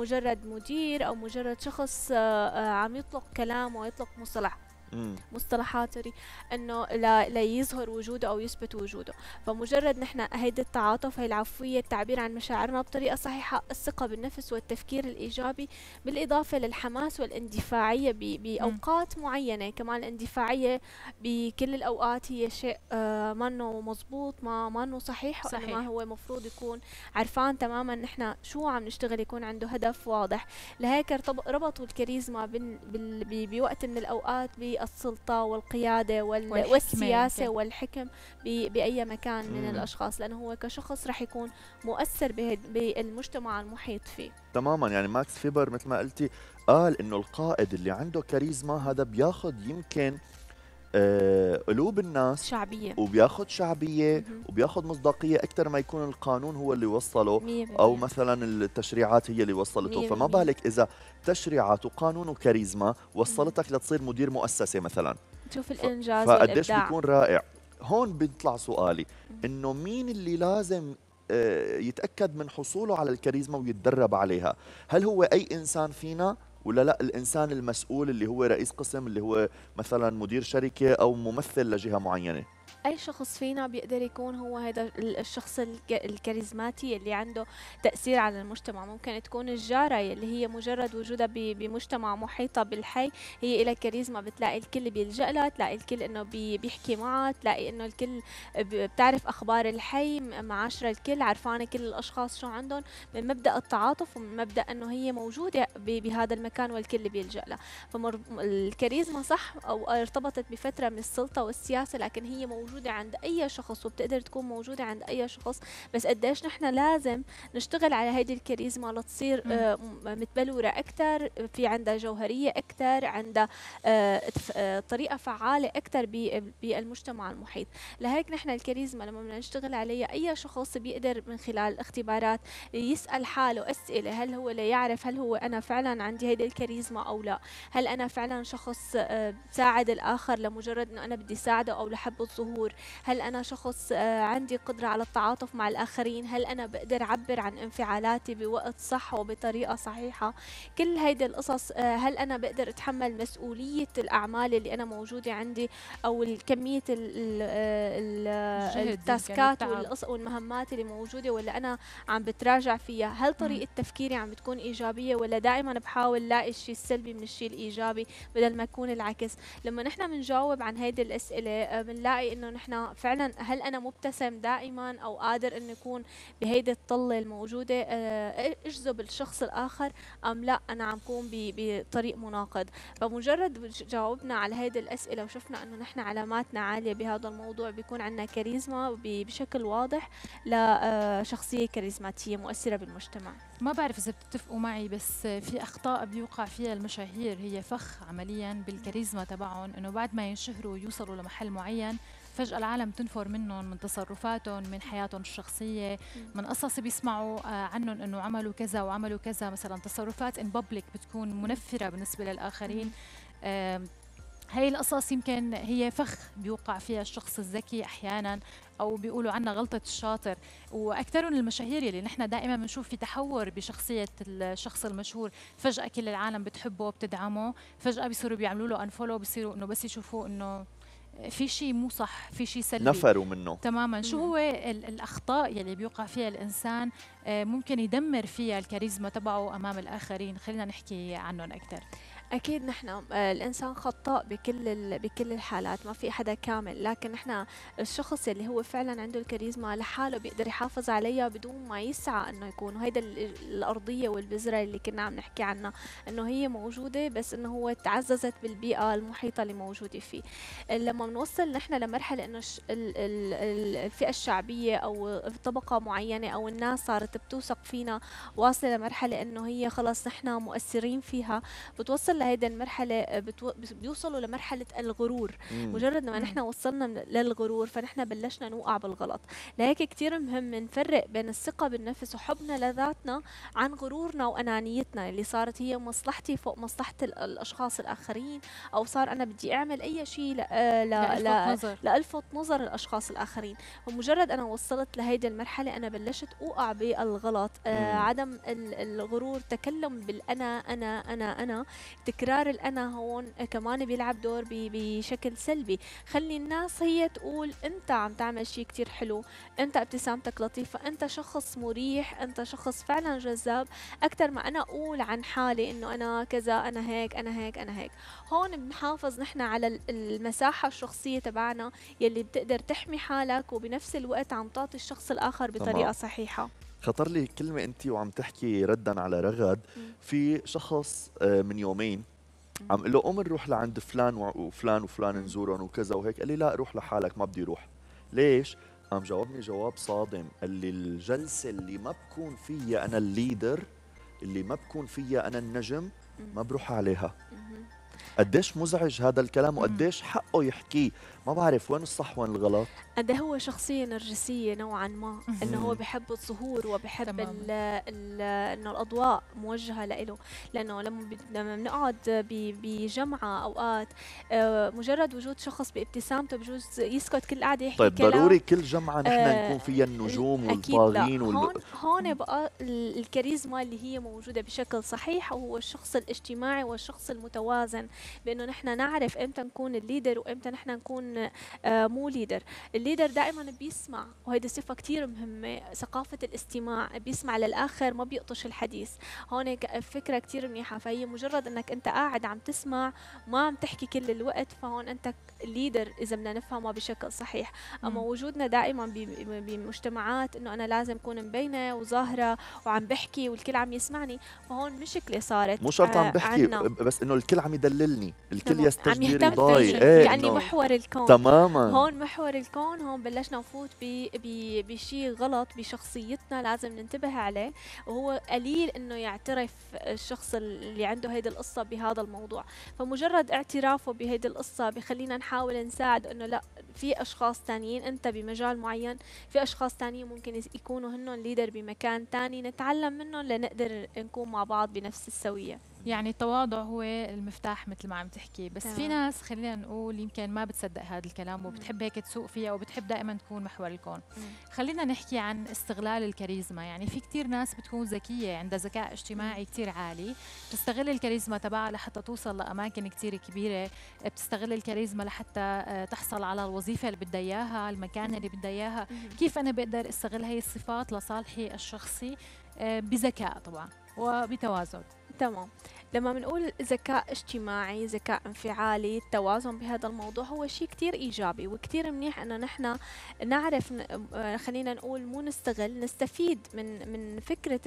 مجرد مدير أو مجرد شخص عم يطلق كلام ويطلق مصطلح مصطلحات انه لا, لا يظهر وجوده او يثبت وجوده. فمجرد نحن هيدا التعاطف، هي العفويه، التعبير عن مشاعرنا بطريقه صحيحه، الثقه بالنفس والتفكير الايجابي، بالاضافه للحماس والاندفاعيه باوقات معينه. كمان الاندفاعيه بكل الاوقات هي شيء آه منه مضبوط، ما منه صحيح، صحيح. ما هو مفروض يكون عرفان تماما نحن شو عم نشتغل، يكون عنده هدف واضح. لهيك ربطوا الكاريزما بوقت من الاوقات ب السلطة والقيادة والسياسة والحكم بأي مكان من الأشخاص، لأنه هو كشخص رح يكون مؤثر بالمجتمع المحيط فيه. تماما، يعني ماكس فيبر مثل ما قلتي قال إنه القائد اللي عنده كاريزما هذا بياخد يمكن آه قلوب الناس، شعبية، وبياخد شعبية وبياخد مصداقية أكثر ما يكون القانون هو اللي وصله، مية بالمية. أو مثلا التشريعات هي اللي وصلته، فما بالك إذا تشريعات وقانون وكاريزما وصلتك لتصير مدير مؤسسة مثلا، تشوف الإنجاز فقديش بيكون رائع. هون بيطلع سؤالي، إنه مين اللي لازم آه يتأكد من حصوله على الكاريزما ويتدرب عليها؟ هل هو أي إنسان فينا؟ ولا لا الإنسان المسؤول اللي هو رئيس قسم، اللي هو مثلا مدير شركة أو ممثل لجهة معينة؟ أي شخص فينا بيقدر يكون هو هذا الشخص الكاريزماتي اللي عنده تأثير على المجتمع. ممكن تكون الجارة اللي هي مجرد وجودها بمجتمع محيطة بالحي هي إلى كاريزما، بتلاقي الكل بيلجأ لها، تلاقي الكل إنه بيحكي معها، تلاقي إنه الكل بتعرف أخبار الحي، معاشرة الكل، عرفانة كل الأشخاص شو عندهم، من مبدأ التعاطف ومن مبدأ إنه هي موجودة بهذا المكان والكل بيلجأ لها. فالكاريزما صح أو ارتبطت بفترة من السلطة والسياسة، لكن هي موجودة موجودة عند أي شخص وبتقدر تكون موجودة عند أي شخص. بس قديش نحن لازم نشتغل على هيدي الكاريزما لتصير آه متبلورة أكثر، في عندها جوهرية أكثر، عندها آه طريقة فعالة أكثر بالمجتمع المحيط. لهيك نحن الكاريزما لما بدنا نشتغل عليها، أي شخص بيقدر من خلال الاختبارات يسأل حاله أسئلة، هل هو لا يعرف هل هو أنا فعلا عندي هيدي الكاريزما أو لا، هل أنا فعلا شخص آه بساعد الآخر لمجرد أنه أنا بدي ساعده أو لحب الظهور، هل أنا شخص عندي قدرة على التعاطف مع الآخرين، هل أنا بقدر أعبر عن انفعالاتي بوقت صح وبطريقة صحيحة. كل هيدي القصص، هل أنا بقدر أتحمل مسؤولية الأعمال اللي أنا موجودة عندي أو كمية التاسكات والمهمات اللي موجودة ولا أنا عم بتراجع فيها، هل طريقة تفكيري عم بتكون إيجابية ولا دائما بحاول لاقي الشيء السلبي من الشيء الإيجابي بدل ما يكون العكس. لما نحن بنجاوب عن هيدي الأسئلة بنلاقي إنه نحن فعلا هل انا مبتسم دائما او قادر انه يكون بهيدي الطله الموجوده اجذب الشخص الاخر ام لا انا عم كون بطريق مناقض. فمجرد جاوبنا على هيدي الاسئله وشفنا انه نحن علاماتنا عاليه بهذا الموضوع بيكون عندنا كاريزما بشكل واضح لشخصيه كاريزماتيه مؤثره بالمجتمع. ما بعرف اذا بتتفقوا معي بس في اخطاء بيوقع فيها المشاهير، هي فخ عمليا بالكاريزما تبعهم، انه بعد ما ينشهروا ويوصلوا لمحل معين فجأة العالم تنفر منهم، من تصرفاتهم، من حياتهم الشخصية، من قصص بيسمعوا عنهم انه عملوا كذا وعملوا كذا، مثلا تصرفات ان بابليك بتكون منفرة بالنسبة للآخرين. هاي القصص يمكن هي فخ بيوقع فيها الشخص الذكي أحيانا، أو بيقولوا عنها غلطة الشاطر، وأكثرهم المشاهير اللي نحن دائما بنشوف في تحور بشخصية الشخص المشهور، فجأة كل العالم بتحبه وبتدعمه، فجأة بيصيروا بيعملوا له أنفولو، بيصيروا إنه بس يشوفوا إنه في شيء مو صح، في شيء سلبي، نفروا منه تماما. شو هو الأخطاء يلي بيوقع فيها الإنسان ممكن يدمر فيها الكاريزما تبعه أمام الآخرين؟ خلينا نحكي عنهم أكثر. أكيد نحن الإنسان خطاء بكل بكل الحالات، ما في حدا كامل، لكن نحن الشخص اللي هو فعلا عنده الكاريزما لحاله بيقدر يحافظ عليها بدون ما يسعى إنه يكون، وهيدا الأرضية والبذرة اللي كنا عم نحكي عنها، إنه هي موجودة بس إنه هو تعززت بالبيئة المحيطة اللي موجودة فيه. لما بنوصل نحن لمرحلة إنه الفئة الشعبية أو طبقة معينة أو الناس صارت بتوثق فينا، واصلة لمرحلة إنه هي خلص نحن مؤثرين فيها، بتوصل هيدا المرحلة بتو... بيوصلوا لمرحلة الغرور. مم. مجرد ما نحن وصلنا للغرور فنحن بلشنا نوقع بالغلط، لهيك كتير مهم نفرق بين الثقة بالنفس وحبنا لذاتنا عن غرورنا وأنانيتنا اللي صارت هي مصلحتي فوق مصلحة الأشخاص الآخرين، أو صار أنا بدي أعمل أي شيء ل... ل... ل... ل... لألفت نظر الأشخاص الآخرين. ومجرد أنا وصلت لهيدي المرحلة أنا بلشت أوقع بالغلط. آه عدم الغرور، تكلم بالأنا أنا أنا أنا، تكرار الأنا هون كمان بيلعب دور بشكل سلبي. خلي الناس هي تقول أنت عم تعمل شيء كتير حلو، أنت ابتسامتك لطيفة، أنت شخص مريح، أنت شخص فعلا جذاب، أكثر ما أنا أقول عن حالي إنه أنا كذا، أنا هيك، أنا هيك، أنا هيك. هون بنحافظ نحن على المساحة الشخصية تبعنا يلي بتقدر تحمي حالك وبنفس الوقت عم تعطي الشخص الآخر بطريقة صحيحة. خطر لي كلمة أنت وعم تحكي ردا على رغد، في شخص من يومين عم قال له قوم نروح لعند فلان وفلان وفلان نزورهم وكذا وهيك، قال لي لا روح لحالك ما بدي روح. ليش؟ قام جاوبني جواب صادم، قال لي الجلسة اللي ما بكون فيها أنا الليدر، اللي ما بكون فيها أنا النجم، ما بروح عليها. قديش مزعج هذا الكلام وقديش حقه يحكيه، ما بعرف وين الصح وين الغلط. قد هو شخصية نرجسية نوعا ما، انه هو بحب الظهور وبحب ال ال انه الاضواء موجهة له، لانه لما بنقعد بجمعة اوقات مجرد وجود شخص بابتسامته بجوز يسكت كل قاعدة يحكي. طيب ضروري كل جمعة نحن آه نكون فيها النجوم والطاغين وال... هون هون بقى الكاريزما اللي هي موجودة بشكل صحيح، وهو الشخص الاجتماعي والشخص المتوازن، بانه نحن نعرف امتى نكون الليدر وامتى نحن نكون آه مو ليدر. الليدر دائما بيسمع، وهيدي صفه كثير مهمه، ثقافه الاستماع، بيسمع للاخر ما بيقطش الحديث. هون فكره كثير منيحه، فهي مجرد انك انت قاعد عم تسمع ما عم تحكي كل الوقت، فهون انت ليدر اذا بدنا نفهمها بشكل صحيح. اما م. وجودنا دائما بمجتمعات انه انا لازم اكون مبينه وظاهره وعم بحكي والكل عم يسمعني، فهون مشكله صارت. مو شرط عم بحكي عنا، بس انه الكل عم يدللني، الكل يستجدي رضاي، ايه يعني إنو. محور الكون تماما، هون محور الكون، هون بلشنا نفوت بشيء غلط بشخصيتنا لازم ننتبه عليه، وهو قليل انه يعترف الشخص اللي عنده هيدي القصه بهذا الموضوع. فمجرد اعترافه بهيدي القصه بخلينا نحاول نساعد انه لا، في اشخاص ثانيين، انت بمجال معين، في اشخاص ثانيين ممكن يكونوا هن ليدر بمكان ثاني، نتعلم منهم لنقدر نكون مع بعض بنفس السويه. يعني التواضع هو المفتاح مثل ما عم تحكي، بس طبعا. في ناس خلينا نقول يمكن ما بتصدق هذا الكلام وبتحب هيك تسوق فيها وبتحب دائما تكون محور الكون. مم. خلينا نحكي عن استغلال الكاريزما، يعني في كثير ناس بتكون ذكية عندها ذكاء اجتماعي كثير عالي، بتستغل الكاريزما تبعها لحتى توصل لأماكن كثير كبيرة، بتستغل الكاريزما لحتى تحصل على الوظيفة اللي بدها إياها، المكان اللي بدها إياها. كيف أنا بقدر استغل هي الصفات لصالحي الشخصي بذكاء طبعا وبتوازن؟ تمام. لما بنقول ذكاء اجتماعي، ذكاء انفعالي، التوازن بهذا الموضوع هو شيء كتير إيجابي وكتير منيح أنه نحن نعرف، خلينا نقول مو نستغل، نستفيد من من فكرة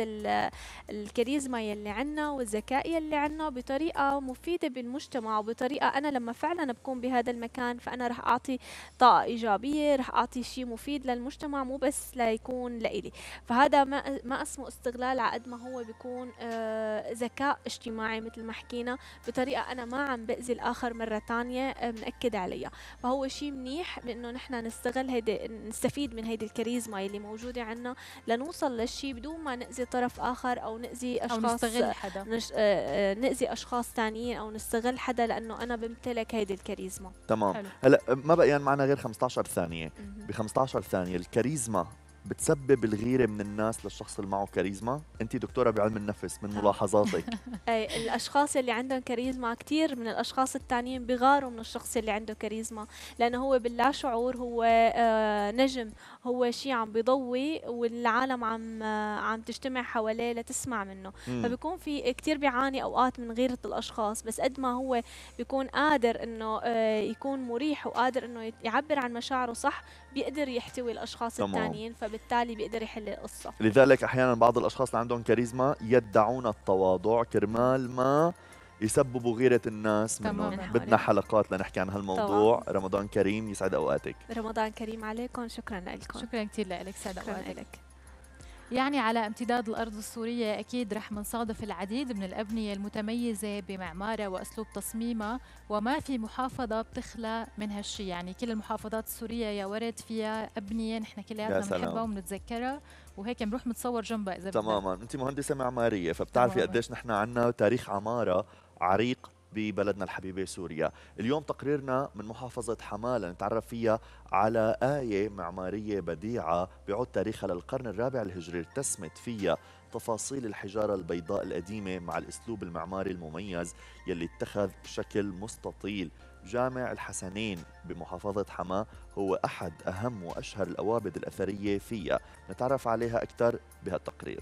الكاريزما يلي عنا والذكاء يلي عنا بطريقة مفيدة بالمجتمع، وبطريقة أنا لما فعلا بكون بهذا المكان فأنا رح أعطي طاقة إيجابية، رح أعطي شيء مفيد للمجتمع مو بس ليكون لإلي. فهذا ما ما اسمه استغلال على قد ما هو بيكون ذكاء اجتماعي مثل ما حكينا، بطريقة أنا ما عم بأذي الآخر مرة ثانية بنأكد عليها. فهو شيء منيح بأنه نحن نستغل هيدي، نستفيد من هيدي الكاريزما اللي موجودة عنا لنوصل للشيء بدون ما نأذي طرف آخر أو نأذي أشخاص أو نستغل حدا، نش... نأذي أشخاص ثانيين أو نستغل حدا، لأنه أنا بمتلك هيدي الكاريزما. تمام. هلا ما بقيان معنا غير خمسطعش ثانية. ب خمسطعش ثانية، الكاريزما بتسبب الغيرة من الناس للشخص اللي معه كاريزما؟ أنت دكتورة بعلم النفس، من ملاحظاتك أي الأشخاص اللي عندهم كاريزما كتير من الأشخاص التانيين بيغاروا من الشخص اللي عنده كاريزما، لأنه هو باللا شعور هو نجم، هو شيء عم بيضوي والعالم عم عم تجتمع حواليه لتسمع منه. م. فبيكون في كتير بيعاني أوقات من غيرة الأشخاص، بس قد ما هو بيكون قادر إنه يكون مريح وقادر إنه يعبر عن مشاعره صح، بيقدر يحتوي الأشخاص التانيين، بالتالي بيقدر يحل القصة. لذلك أحياناً بعض الأشخاص اللي عندهم كاريزما يدعون التواضع كرمال ما يسببوا غيرة الناس منهم. بدنا حلقات لنحكي عن هالموضوع. طبعاً. رمضان كريم، يسعد أوقاتك. رمضان كريم عليكم، شكراً لكم. شكراً كثير لك، سعد أوقاتك. يعني على امتداد الأرض السورية أكيد رح منصادف العديد من الأبنية المتميزة بمعمارها وأسلوب تصميمها، وما في محافظة بتخلى من هالشي. يعني كل المحافظات السورية يا ورد فيها أبنية نحن كلياتنا بنحبها وبنتذكرها، وهيك بنروح نتصور جنبها إذا بدنا. تماماً، أنت مهندسة معمارية فبتعرفي قديش نحن عنا تاريخ عمارة عريق ببلدنا الحبيبة سوريا. اليوم تقريرنا من محافظة حماة لنتعرف فيها على آية معمارية بديعة بيعود تاريخها للقرن الرابع الهجري، ارتسمت فيها تفاصيل الحجارة البيضاء القديمة مع الأسلوب المعماري المميز يلي اتخذ شكل مستطيل. جامع الحسنين بمحافظة حماة هو أحد أهم وأشهر الأوابد الأثرية فيها، نتعرف عليها أكثر بهالتقرير.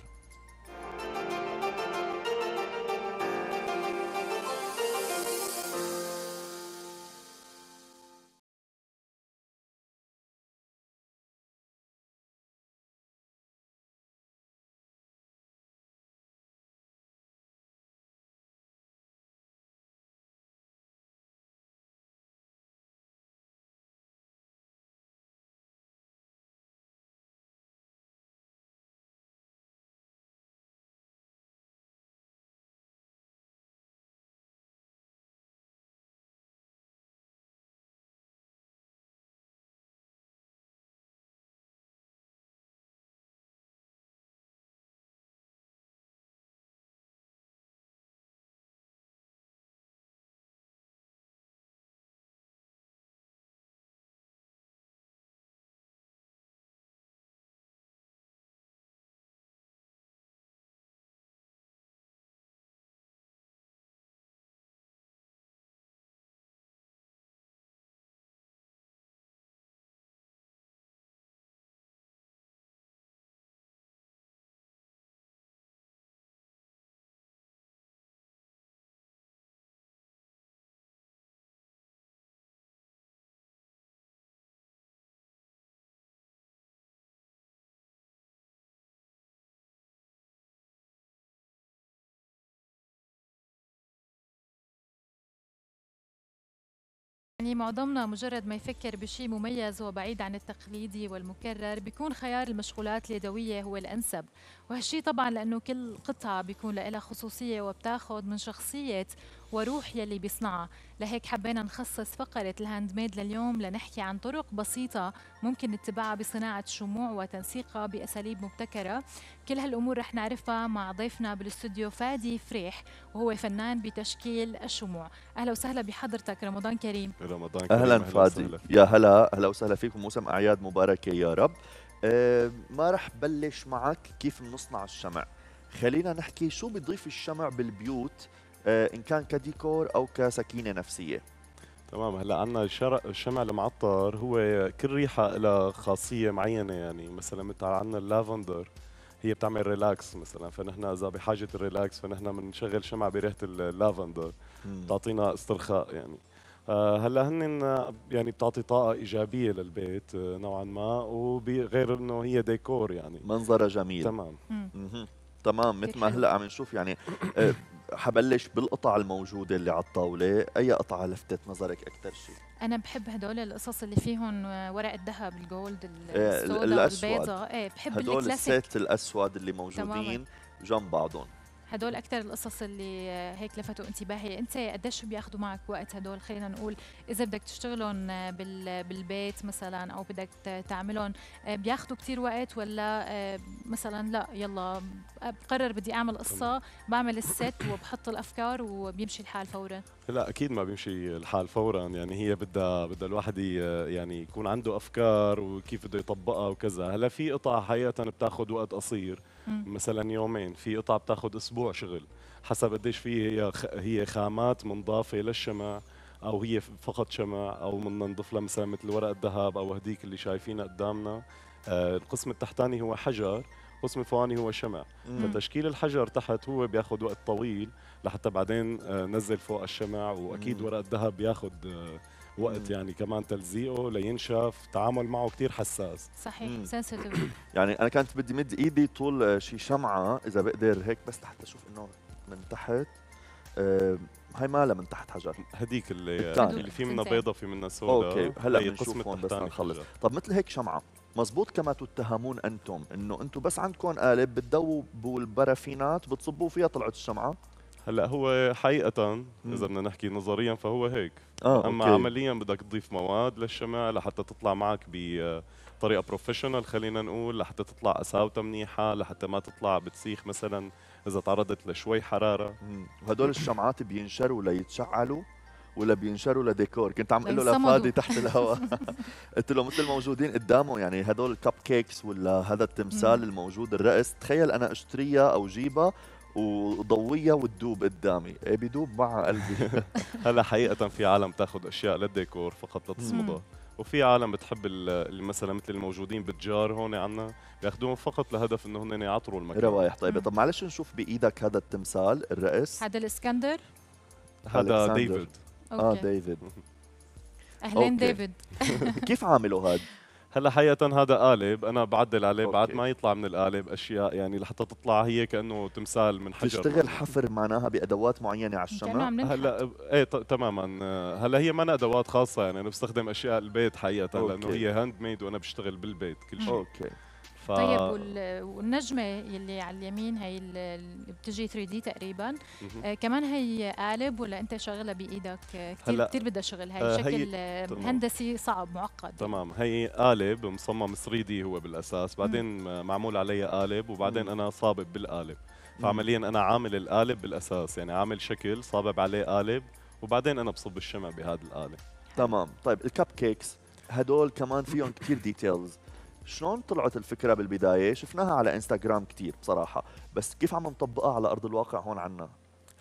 يعني معظمنا مجرد ما يفكر بشيء مميز وبعيد عن التقليدي والمكرر بيكون خيار المشغولات اليدوية هو الأنسب، وهالشيء طبعا لأنه كل قطعة بيكون لها خصوصية وبتاخد من شخصية وروح يلي بيصنعها. لهيك حبينا نخصص فقرة الهاند ميد لليوم لنحكي عن طرق بسيطة ممكن نتبعها بصناعة شموع وتنسيقها بأساليب مبتكرة. كل هالأمور رح نعرفها مع ضيفنا بالاستوديو فادي فريح، وهو فنان بتشكيل الشموع. أهلا وسهلا بحضرتك، رمضان كريم. رمضان كريم. أهلا فادي. يا هلا، أهلا وسهلا فيكم، موسم أعياد مباركة يا رب. أه ما رح بلش معك كيف بنصنع الشمع، خلينا نحكي شو بيضيف الشمع بالبيوت إن كان كديكور أو كسكينة نفسية. تمام. هلا عندنا الشمع المعطر، هو كل ريحة لها خاصية معينة، يعني مثلا مثل عندنا اللافندر هي بتعمل ريلاكس مثلا، فنحن اذا بحاجه الريلاكس فنحن بنشغل شمعه بريحه اللافندر بتعطينا استرخاء يعني. هلا هن يعني بتعطي طاقه ايجابيه للبيت نوعا ما، وغير انه هي ديكور يعني منظره جميل. تمام تمام مثل ما هلا عم نشوف يعني. حبلش بالقطع الموجوده اللي على الطاوله، اي قطعه لفتت نظرك اكثر شيء؟ انا بحب هدول القصص اللي فيهم ورق الذهب، الجولد، السودا والبيضاء. ايه بحب هدول الست الاسود اللي موجودين جنب بعضهم، هدول اكثر القصص اللي هيك لفتوا انتباهي. انت قديش بياخذوا معك وقت هدول؟ خلينا نقول اذا بدك تشتغلهم بالبيت مثلا او بدك تعملهم، بياخذوا كثير وقت ولا مثلا لا يلا بقرر بدي اعمل قصه بعمل الست وبحط الافكار وبيمشي الحال فورا؟ لا اكيد ما بيمشي الحال فورا يعني، هي بدها بدها الواحد يعني يكون عنده افكار وكيف بده يطبقها وكذا. هلا في قطع حقيقه بتاخذ وقت قصير مثلا يومين، في قطع بتاخذ اسبوع شغل، حسب قديش في هي هي خامات منضافه للشمع او هي فقط شمع، او بدنا نضيف لها مثلا مثل ورق الذهب او هديك اللي شايفينها قدامنا. آه القسم التحتاني هو حجر، القسم الفوقاني هو شمع، فتشكيل الحجر تحت هو بياخذ وقت طويل لحتى بعدين آه نزل فوق الشمع، واكيد ورق الذهب بياخذ آه وقت مم. يعني كمان تلزيقه لينشف، تعامل معه كثير حساس. صحيح سنسيتيف. يعني انا كانت بدي مد ايدي طول شي شمعه اذا بقدر هيك، بس لحتى اشوف انه من تحت آه هاي مالها من تحت حجر، هديك اللي التاني. اللي في منها بيضه في منها سوداء. اوكي هلا بنشوف هون بس نخلص. طب مثل هيك شمعه مزبوط كما تتهمون انتم انه انتم بس عندكم قالب بتذوبوا البرافينات بتصبوا فيها طلعت الشمعه؟ هلا هو حقيقة إذا بدنا نحكي نظريا فهو هيك، آه، أما أوكي. عمليا بدك تضيف مواد للشمع لحتى تطلع معك بطريقة بروفيشنال خلينا نقول، لحتى تطلع قساوتها منيحة، لحتى ما تطلع بتسيخ مثلا إذا تعرضت لشوي حرارة. وهدول الشمعات بينشروا ليتشعلوا ولا بينشروا لديكور؟ كنت عم اقول له لفادي تحت الهواء قلت له مثل الموجودين قدامه يعني هدول الكب كيكس ولا هذا التمثال الموجود الرأس، تخيل أنا أشتريها أو جيبها وضويه وتدوب قدامي، ايه بيدوب مع قلبي. هلا حقيقه في عالم تاخذ اشياء للديكور فقط لتصمدها، وفي عالم بتحب اللي مثلا مثل الموجودين بالجار هون عنا بياخذوهم فقط لهدف انه هن يعطروا المكان. روايح طيبه. طب معلش نشوف بايدك هذا التمثال الرئيس، هذا الاسكندر، هذا ديفيد. اه ديفيد، اهلين ديفيد. كيف عامله هذا؟ هلا حقيقة هذا قالب أنا بعدل عليه، بعد ما يطلع من القالب أشياء يعني لحتى تطلع هي كأنه تمثال من حجر. تشتغل حفر معناها بأدوات معينة على الشمع؟ هلا إيه تماما. هلا هي ما أدوات خاصة يعني، أنا بستخدم أشياء البيت حقيقة لأنه هي هاند ميد وأنا بشتغل بالبيت كل شيء. أوكي ف... طيب والنجمة اللي على اليمين هي اللي بتجي ثري دي تقريبا، آه كمان هي قالب ولا أنت شغلة بإيدك؟ كثير كثير بدها شغل هي، آه شكل هي... هندسي صعب معقد. تمام هي قالب مصمم ثري دي هو بالأساس، بعدين مم. معمول علي قالب وبعدين مم. أنا صابب بالقالب، فعمليا أنا عامل القالب بالأساس يعني عامل شكل صابب عليه قالب وبعدين أنا بصب الشمع بهذا القالب. تمام طيب الكب كيكس هدول كمان فيهم كثير ديتيلز، شلون طلعت الفكرة بالبداية؟ شفناها على انستغرام كتير بصراحة، بس كيف عم نطبقها على أرض الواقع هون عنا؟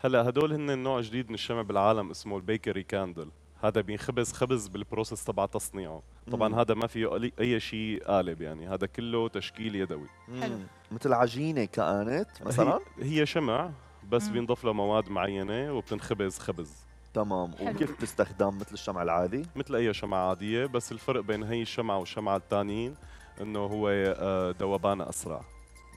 هلا هدول هن نوع جديد من الشمع بالعالم اسمه البيكري كاندل، هذا بينخبز خبز بالبروسس تبع تصنيعه، طبعا مم. هذا ما فيه أي شيء قالب يعني، هذا كله تشكيل يدوي. حلو مثل عجينة كانت مثلا؟ هي, هي شمع بس مم. بينضف له مواد معينة وبتنخبز خبز. تمام حلو. وكيف بتستخدم مثل الشمع العادي؟ مثل أي شمعة عادية، بس الفرق بين هي الشمعة والشمعة الثانيين انه هو ذوبان اسرع،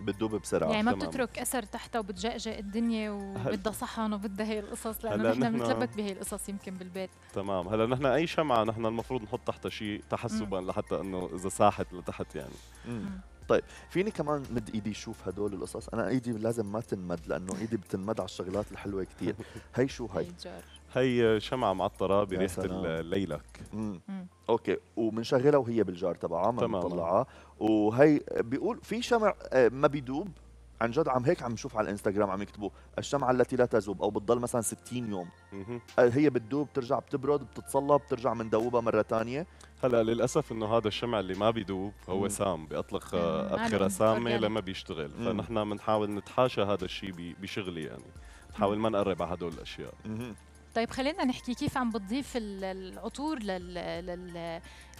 بتذوب بسرعه يعني ما بتترك اثر تحتها وبتجقجق الدنيا وبدها صحن وبدها هي القصص، لانه نحن بنتلبك بهي القصص يمكن بالبيت. تمام هلا نحن اي شمعه نحن المفروض نحط تحتها شيء تحسبا مم. لحتى انه اذا ساحت لتحت يعني. مم. طيب فيني كمان مد ايدي شوف هدول القصص؟ انا ايدي لازم ما تنمد لانه ايدي بتنمد على الشغلات الحلوه كثير. هي شو هي؟ هي شمعة معطرة بريحة الليلك. امم اوكي وبنشغلها وهي بالجار تبعها ما بنطلعها، وهي بيقول في شمع ما بيدوب عن جد، عم هيك عم نشوف على الانستغرام عم يكتبوا الشمعة التي لا تذوب او بتضل مثلا ستين يوم. مم. هي بتذوب بترجع بتبرد بتتصلب بترجع مندوبها مرة ثانية. هلا للاسف انه هذا الشمع اللي ما بيدوب هو مم. سام، بيطلق ابخرة سامة لما بيشتغل، فنحن بنحاول نتحاشى هذا الشيء بشغلي يعني، نحاول ما نقرب على هدول الاشياء. مم. طيب خلينا نحكي كيف عم بتضيف العطور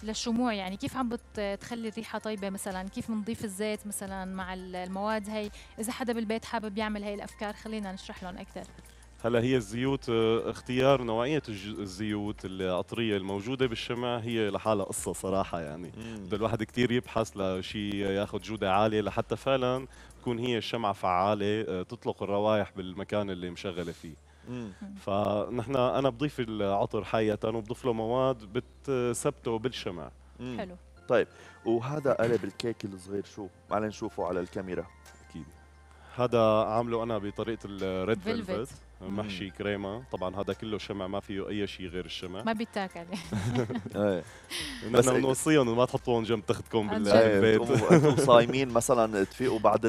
للشموع، يعني كيف عم بتخلي الريحه طيبه مثلا، كيف بنضيف الزيت مثلا مع المواد هي، اذا حدا بالبيت حابب يعمل هي الافكار خلينا نشرح لهم اكثر. هلا هي الزيوت، اختيار نوعيه الزيوت العطريه الموجوده بالشمع هي لحالها قصه صراحه، يعني بده الواحد كثير يبحث لشيء ياخذ جوده عاليه لحتى فعلا تكون هي الشمعه فعاله تطلق الروائح بالمكان اللي مشغله فيه. فنحن انا بضيف العطر حقيقه وبضيف له مواد بتثبته بالشمع. حلو. طيب وهذا قالب الكيك الصغير شو؟ معلش نشوفه على الكاميرا. اكيد. هذا عامله انا بطريقه الريد فيلفت، محشي كريمه، طبعا هذا كله شمع ما فيه اي شيء غير الشمع، ما بيتاكل. ايه بس بنوصيهم ما تحطوهم جنب تختكم بالبيت. انتم صايمين مثلا تفيقوا بعد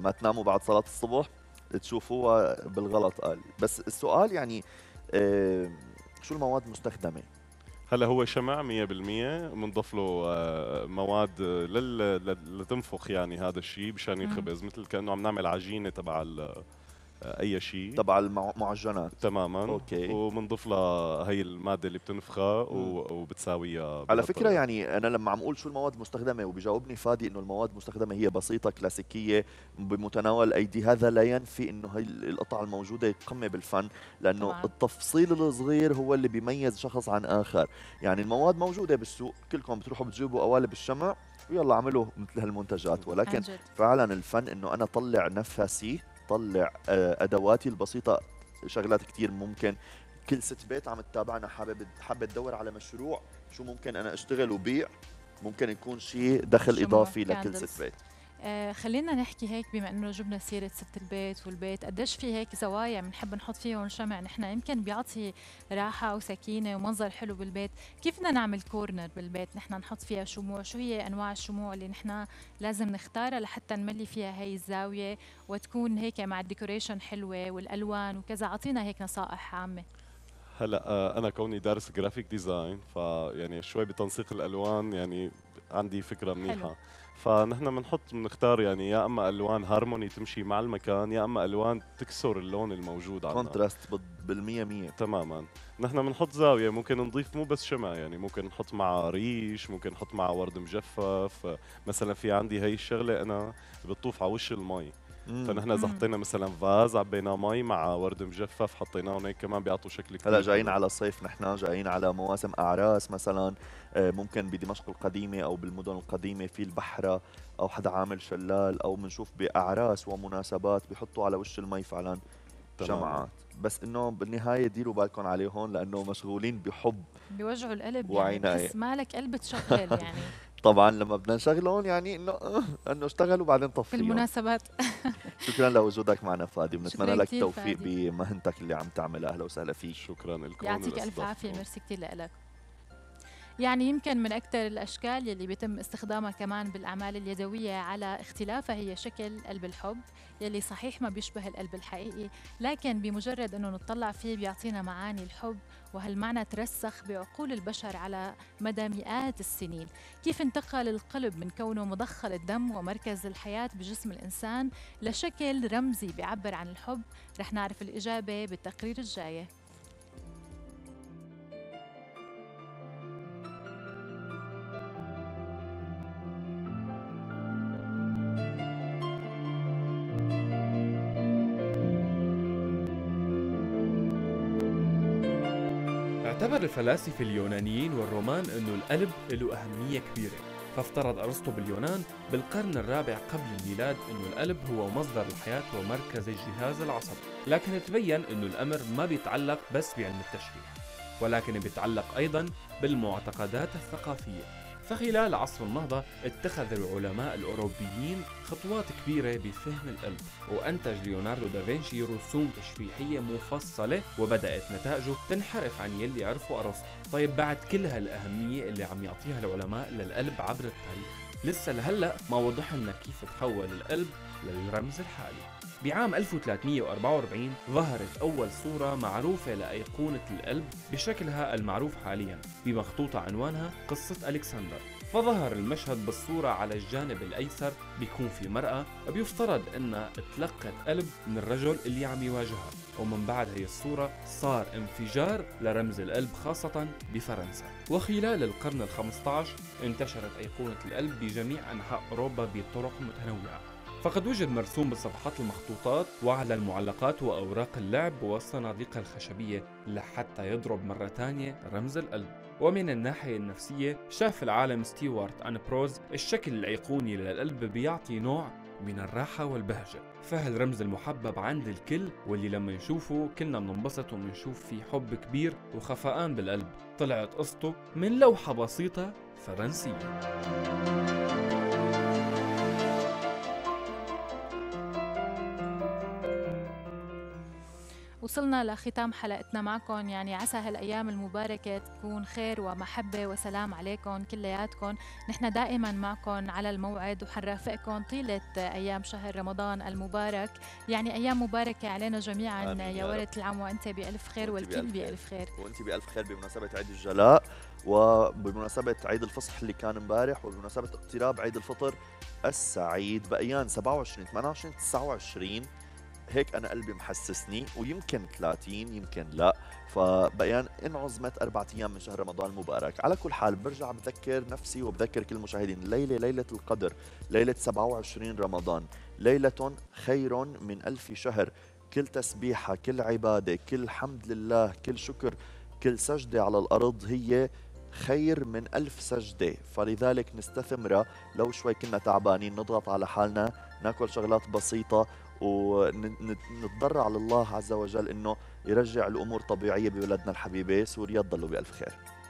ما تناموا بعد صلاه الصبح تشوفوها بالغلط قال، بس السؤال يعني آه شو المواد المستخدمه؟ هلا هو شمع مية بالمية بنضف له آه مواد لل لتنفخ يعني هذا الشيء مشان ينخبز، مثل كانه عم نعمل عجينه تبع اي شيء تبع المعجنات. تماما. اوكي. وبنضيف لها هي الماده اللي بتنفخها وبتساويها. على فكره يعني انا لما عم اقول شو المواد المستخدمه وبجاوبني فادي انه المواد المستخدمه هي بسيطه كلاسيكيه بمتناول الايدي، هذا لا ينفي انه هي القطعه الموجوده قمه بالفن، لانه طبعاً التفصيل الصغير هو اللي بيميز شخص عن اخر. يعني المواد موجوده بالسوق، كلكم بتروحوا بتجيبوا قوالب الشمع ويلا اعملوا مثل هالمنتجات، ولكن عنجد فعلا الفن انه انا اطلع نفسي، طلع ادواتي البسيطه. شغلات كثير ممكن كل ست بيت عم تتابعنا حابب حابه تدور على مشروع شو ممكن انا اشتغل وبيع، ممكن يكون شيء دخل اضافي لكل ست بيت. آه خلينا نحكي هيك بما انه جبنا سيره ست البيت والبيت، قديش في هيك زوايا بنحب نحط فيهم شمع نحن، يمكن بيعطي راحه وسكينه ومنظر حلو بالبيت، كيف بدنا نعمل كورنر بالبيت نحن نحط فيها شموع، شو هي انواع الشموع اللي نحن لازم نختارها لحتى نملي فيها هي الزاويه وتكون هيك مع الديكوريشن حلوه والالوان وكذا، اعطينا هيك نصائح عامه. هلا انا كوني دارس جرافيك ديزاين فيعني شوي بتنسيق الالوان يعني عندي فكره منيحه. حلو. فنحن بنحط بنختار يعني يا اما الوان هارموني تمشي مع المكان، يا اما الوان تكسر اللون الموجود عندنا كونتراست بالمية مية. تماما. نحن بنحط زاويه، ممكن نضيف مو بس شمع، يعني ممكن نحط مع ريش، ممكن نحط مع ورد مجفف، مثلا في عندي هي الشغله انا بتطوف على وش المي، فنحن اذا حطينا مثلا فاز عبيناه مي مع ورد مجفف حطيناه هيك كمان بيعطوا شكل كثير. هلا جايين على الصيف، نحن جايين على مواسم اعراس مثلا، ممكن بدمشق القديمه او بالمدن القديمه في البحره او حدا عامل شلال، او بنشوف باعراس ومناسبات بيحطوا على وش المي فعلا شمعات. بس انه بالنهايه ديروا بالكم عليهم لانه مشغولين بحب بيوجعوا القلب وعنايه، بس مالك قلب تشغل يعني. طبعا لما بدنا نشغلهم يعني انه انه اشتغلوا بعدين طفيهم بالمناسبات. شكرا لوجودك معنا فادي، بنتمنى لك التوفيق بمهنتك اللي عم تعملها، اهلا وسهلا فيك. شكرا لكم، يعطيك الف عافيه. ميرسي كثير لك. يعني يمكن من اكثر الاشكال يلي بيتم استخدامها كمان بالاعمال اليدويه على اختلافها هي شكل قلب الحب، يلي صحيح ما بيشبه القلب الحقيقي، لكن بمجرد انه نطلع فيه بيعطينا معاني الحب، وهالمعنى ترسخ بعقول البشر على مدى مئات السنين. كيف انتقل القلب من كونه مضخة الدم ومركز الحياة بجسم الإنسان لشكل رمزي بيعبر عن الحب؟ رح نعرف الإجابة بالتقرير الجاي. اعتبر الفلاسفة اليونانيين والرومان أنه القلب له أهمية كبيرة، فافترض أرسطو باليونان بالقرن الرابع قبل الميلاد أنه القلب هو مصدر الحياة ومركز الجهاز العصبي، لكن تبين أنه الأمر ما بيتعلق بس بعلم التشريح، ولكن بيتعلق أيضاً بالمعتقدات الثقافية. فخلال عصر النهضة اتخذ العلماء الأوروبيين خطوات كبيرة بفهم القلب، وأنتج ليوناردو دافنشي رسوم تشريحية مفصلة وبدأت نتائجه تنحرف عن يلي عرفه أرسطو. طيب بعد كل هالأهمية اللي عم يعطيها العلماء للقلب عبر التاريخ، لسه لهلأ ما وضح لنا كيف تحول القلب للرمز الحالي. بعام ألف وثلاثمئة وأربعة وأربعين ظهرت أول صورة معروفة لأيقونة القلب بشكلها المعروف حالياً بمخطوطة عنوانها قصة ألكسندر. فظهر المشهد بالصورة على الجانب الأيسر بيكون في مرأة بيفترض أنها تلقت قلب من الرجل اللي عم يواجهها، ومن بعد هي الصورة صار انفجار لرمز القلب خاصة بفرنسا. وخلال القرن الخامس عشر انتشرت أيقونة القلب بجميع أنحاء أوروبا بطرق متنوعة، فقد وجد مرسوم بصفحات المخطوطات وعلى المعلقات وأوراق اللعب والصناديق الخشبية لحتى يضرب مرة ثانية رمز القلب. ومن الناحية النفسية شاف العالم ستيوارت عن بروز الشكل الأيقوني للقلب بيعطي نوع من الراحة والبهجة، فهالرمز المحبب عند الكل واللي لما نشوفه كلنا بننبسط وبنشوف فيه حب كبير وخفقان بالقلب. طلعت قصته من لوحة بسيطة فرنسية. وصلنا لختام حلقتنا معكم، يعني عسى هالايام المباركه تكون خير ومحبه وسلام عليكم كلياتكم. نحن دائما معكم على الموعد وحنرافقكم طيله ايام شهر رمضان المبارك، يعني ايام مباركه علينا جميعا يا ولد العم، وانت بالف خير والكل بالف خير وانت بالف خير بمناسبه عيد الجلاء وبمناسبه عيد الفصح اللي كان امبارح وبمناسبه اقتراب عيد الفطر السعيد بأيام سبعة وعشرين ثمانية وعشرين تسعة وعشرين. هيك أنا قلبي محسسني، ويمكن ثلاثين يمكن لا، فبيان إن عزمت أربعة أيام من شهر رمضان المبارك. على كل حال برجع بذكر نفسي وبذكر كل المشاهدين، ليلة ليلة القدر، ليلة سبعة وعشرين رمضان، ليلة خير من ألف شهر. كل تسبيحة، كل عبادة، كل حمد لله، كل شكر، كل سجدة على الأرض هي خير من ألف سجدة، فلذلك نستثمرها. لو شوي كنا تعبانين نضغط على حالنا، ناكل شغلات بسيطة، ونتضرع لله عز وجل انه يرجع الامور طبيعيه ببلدنا الحبيبه سوريا. تضلوا بالف خير.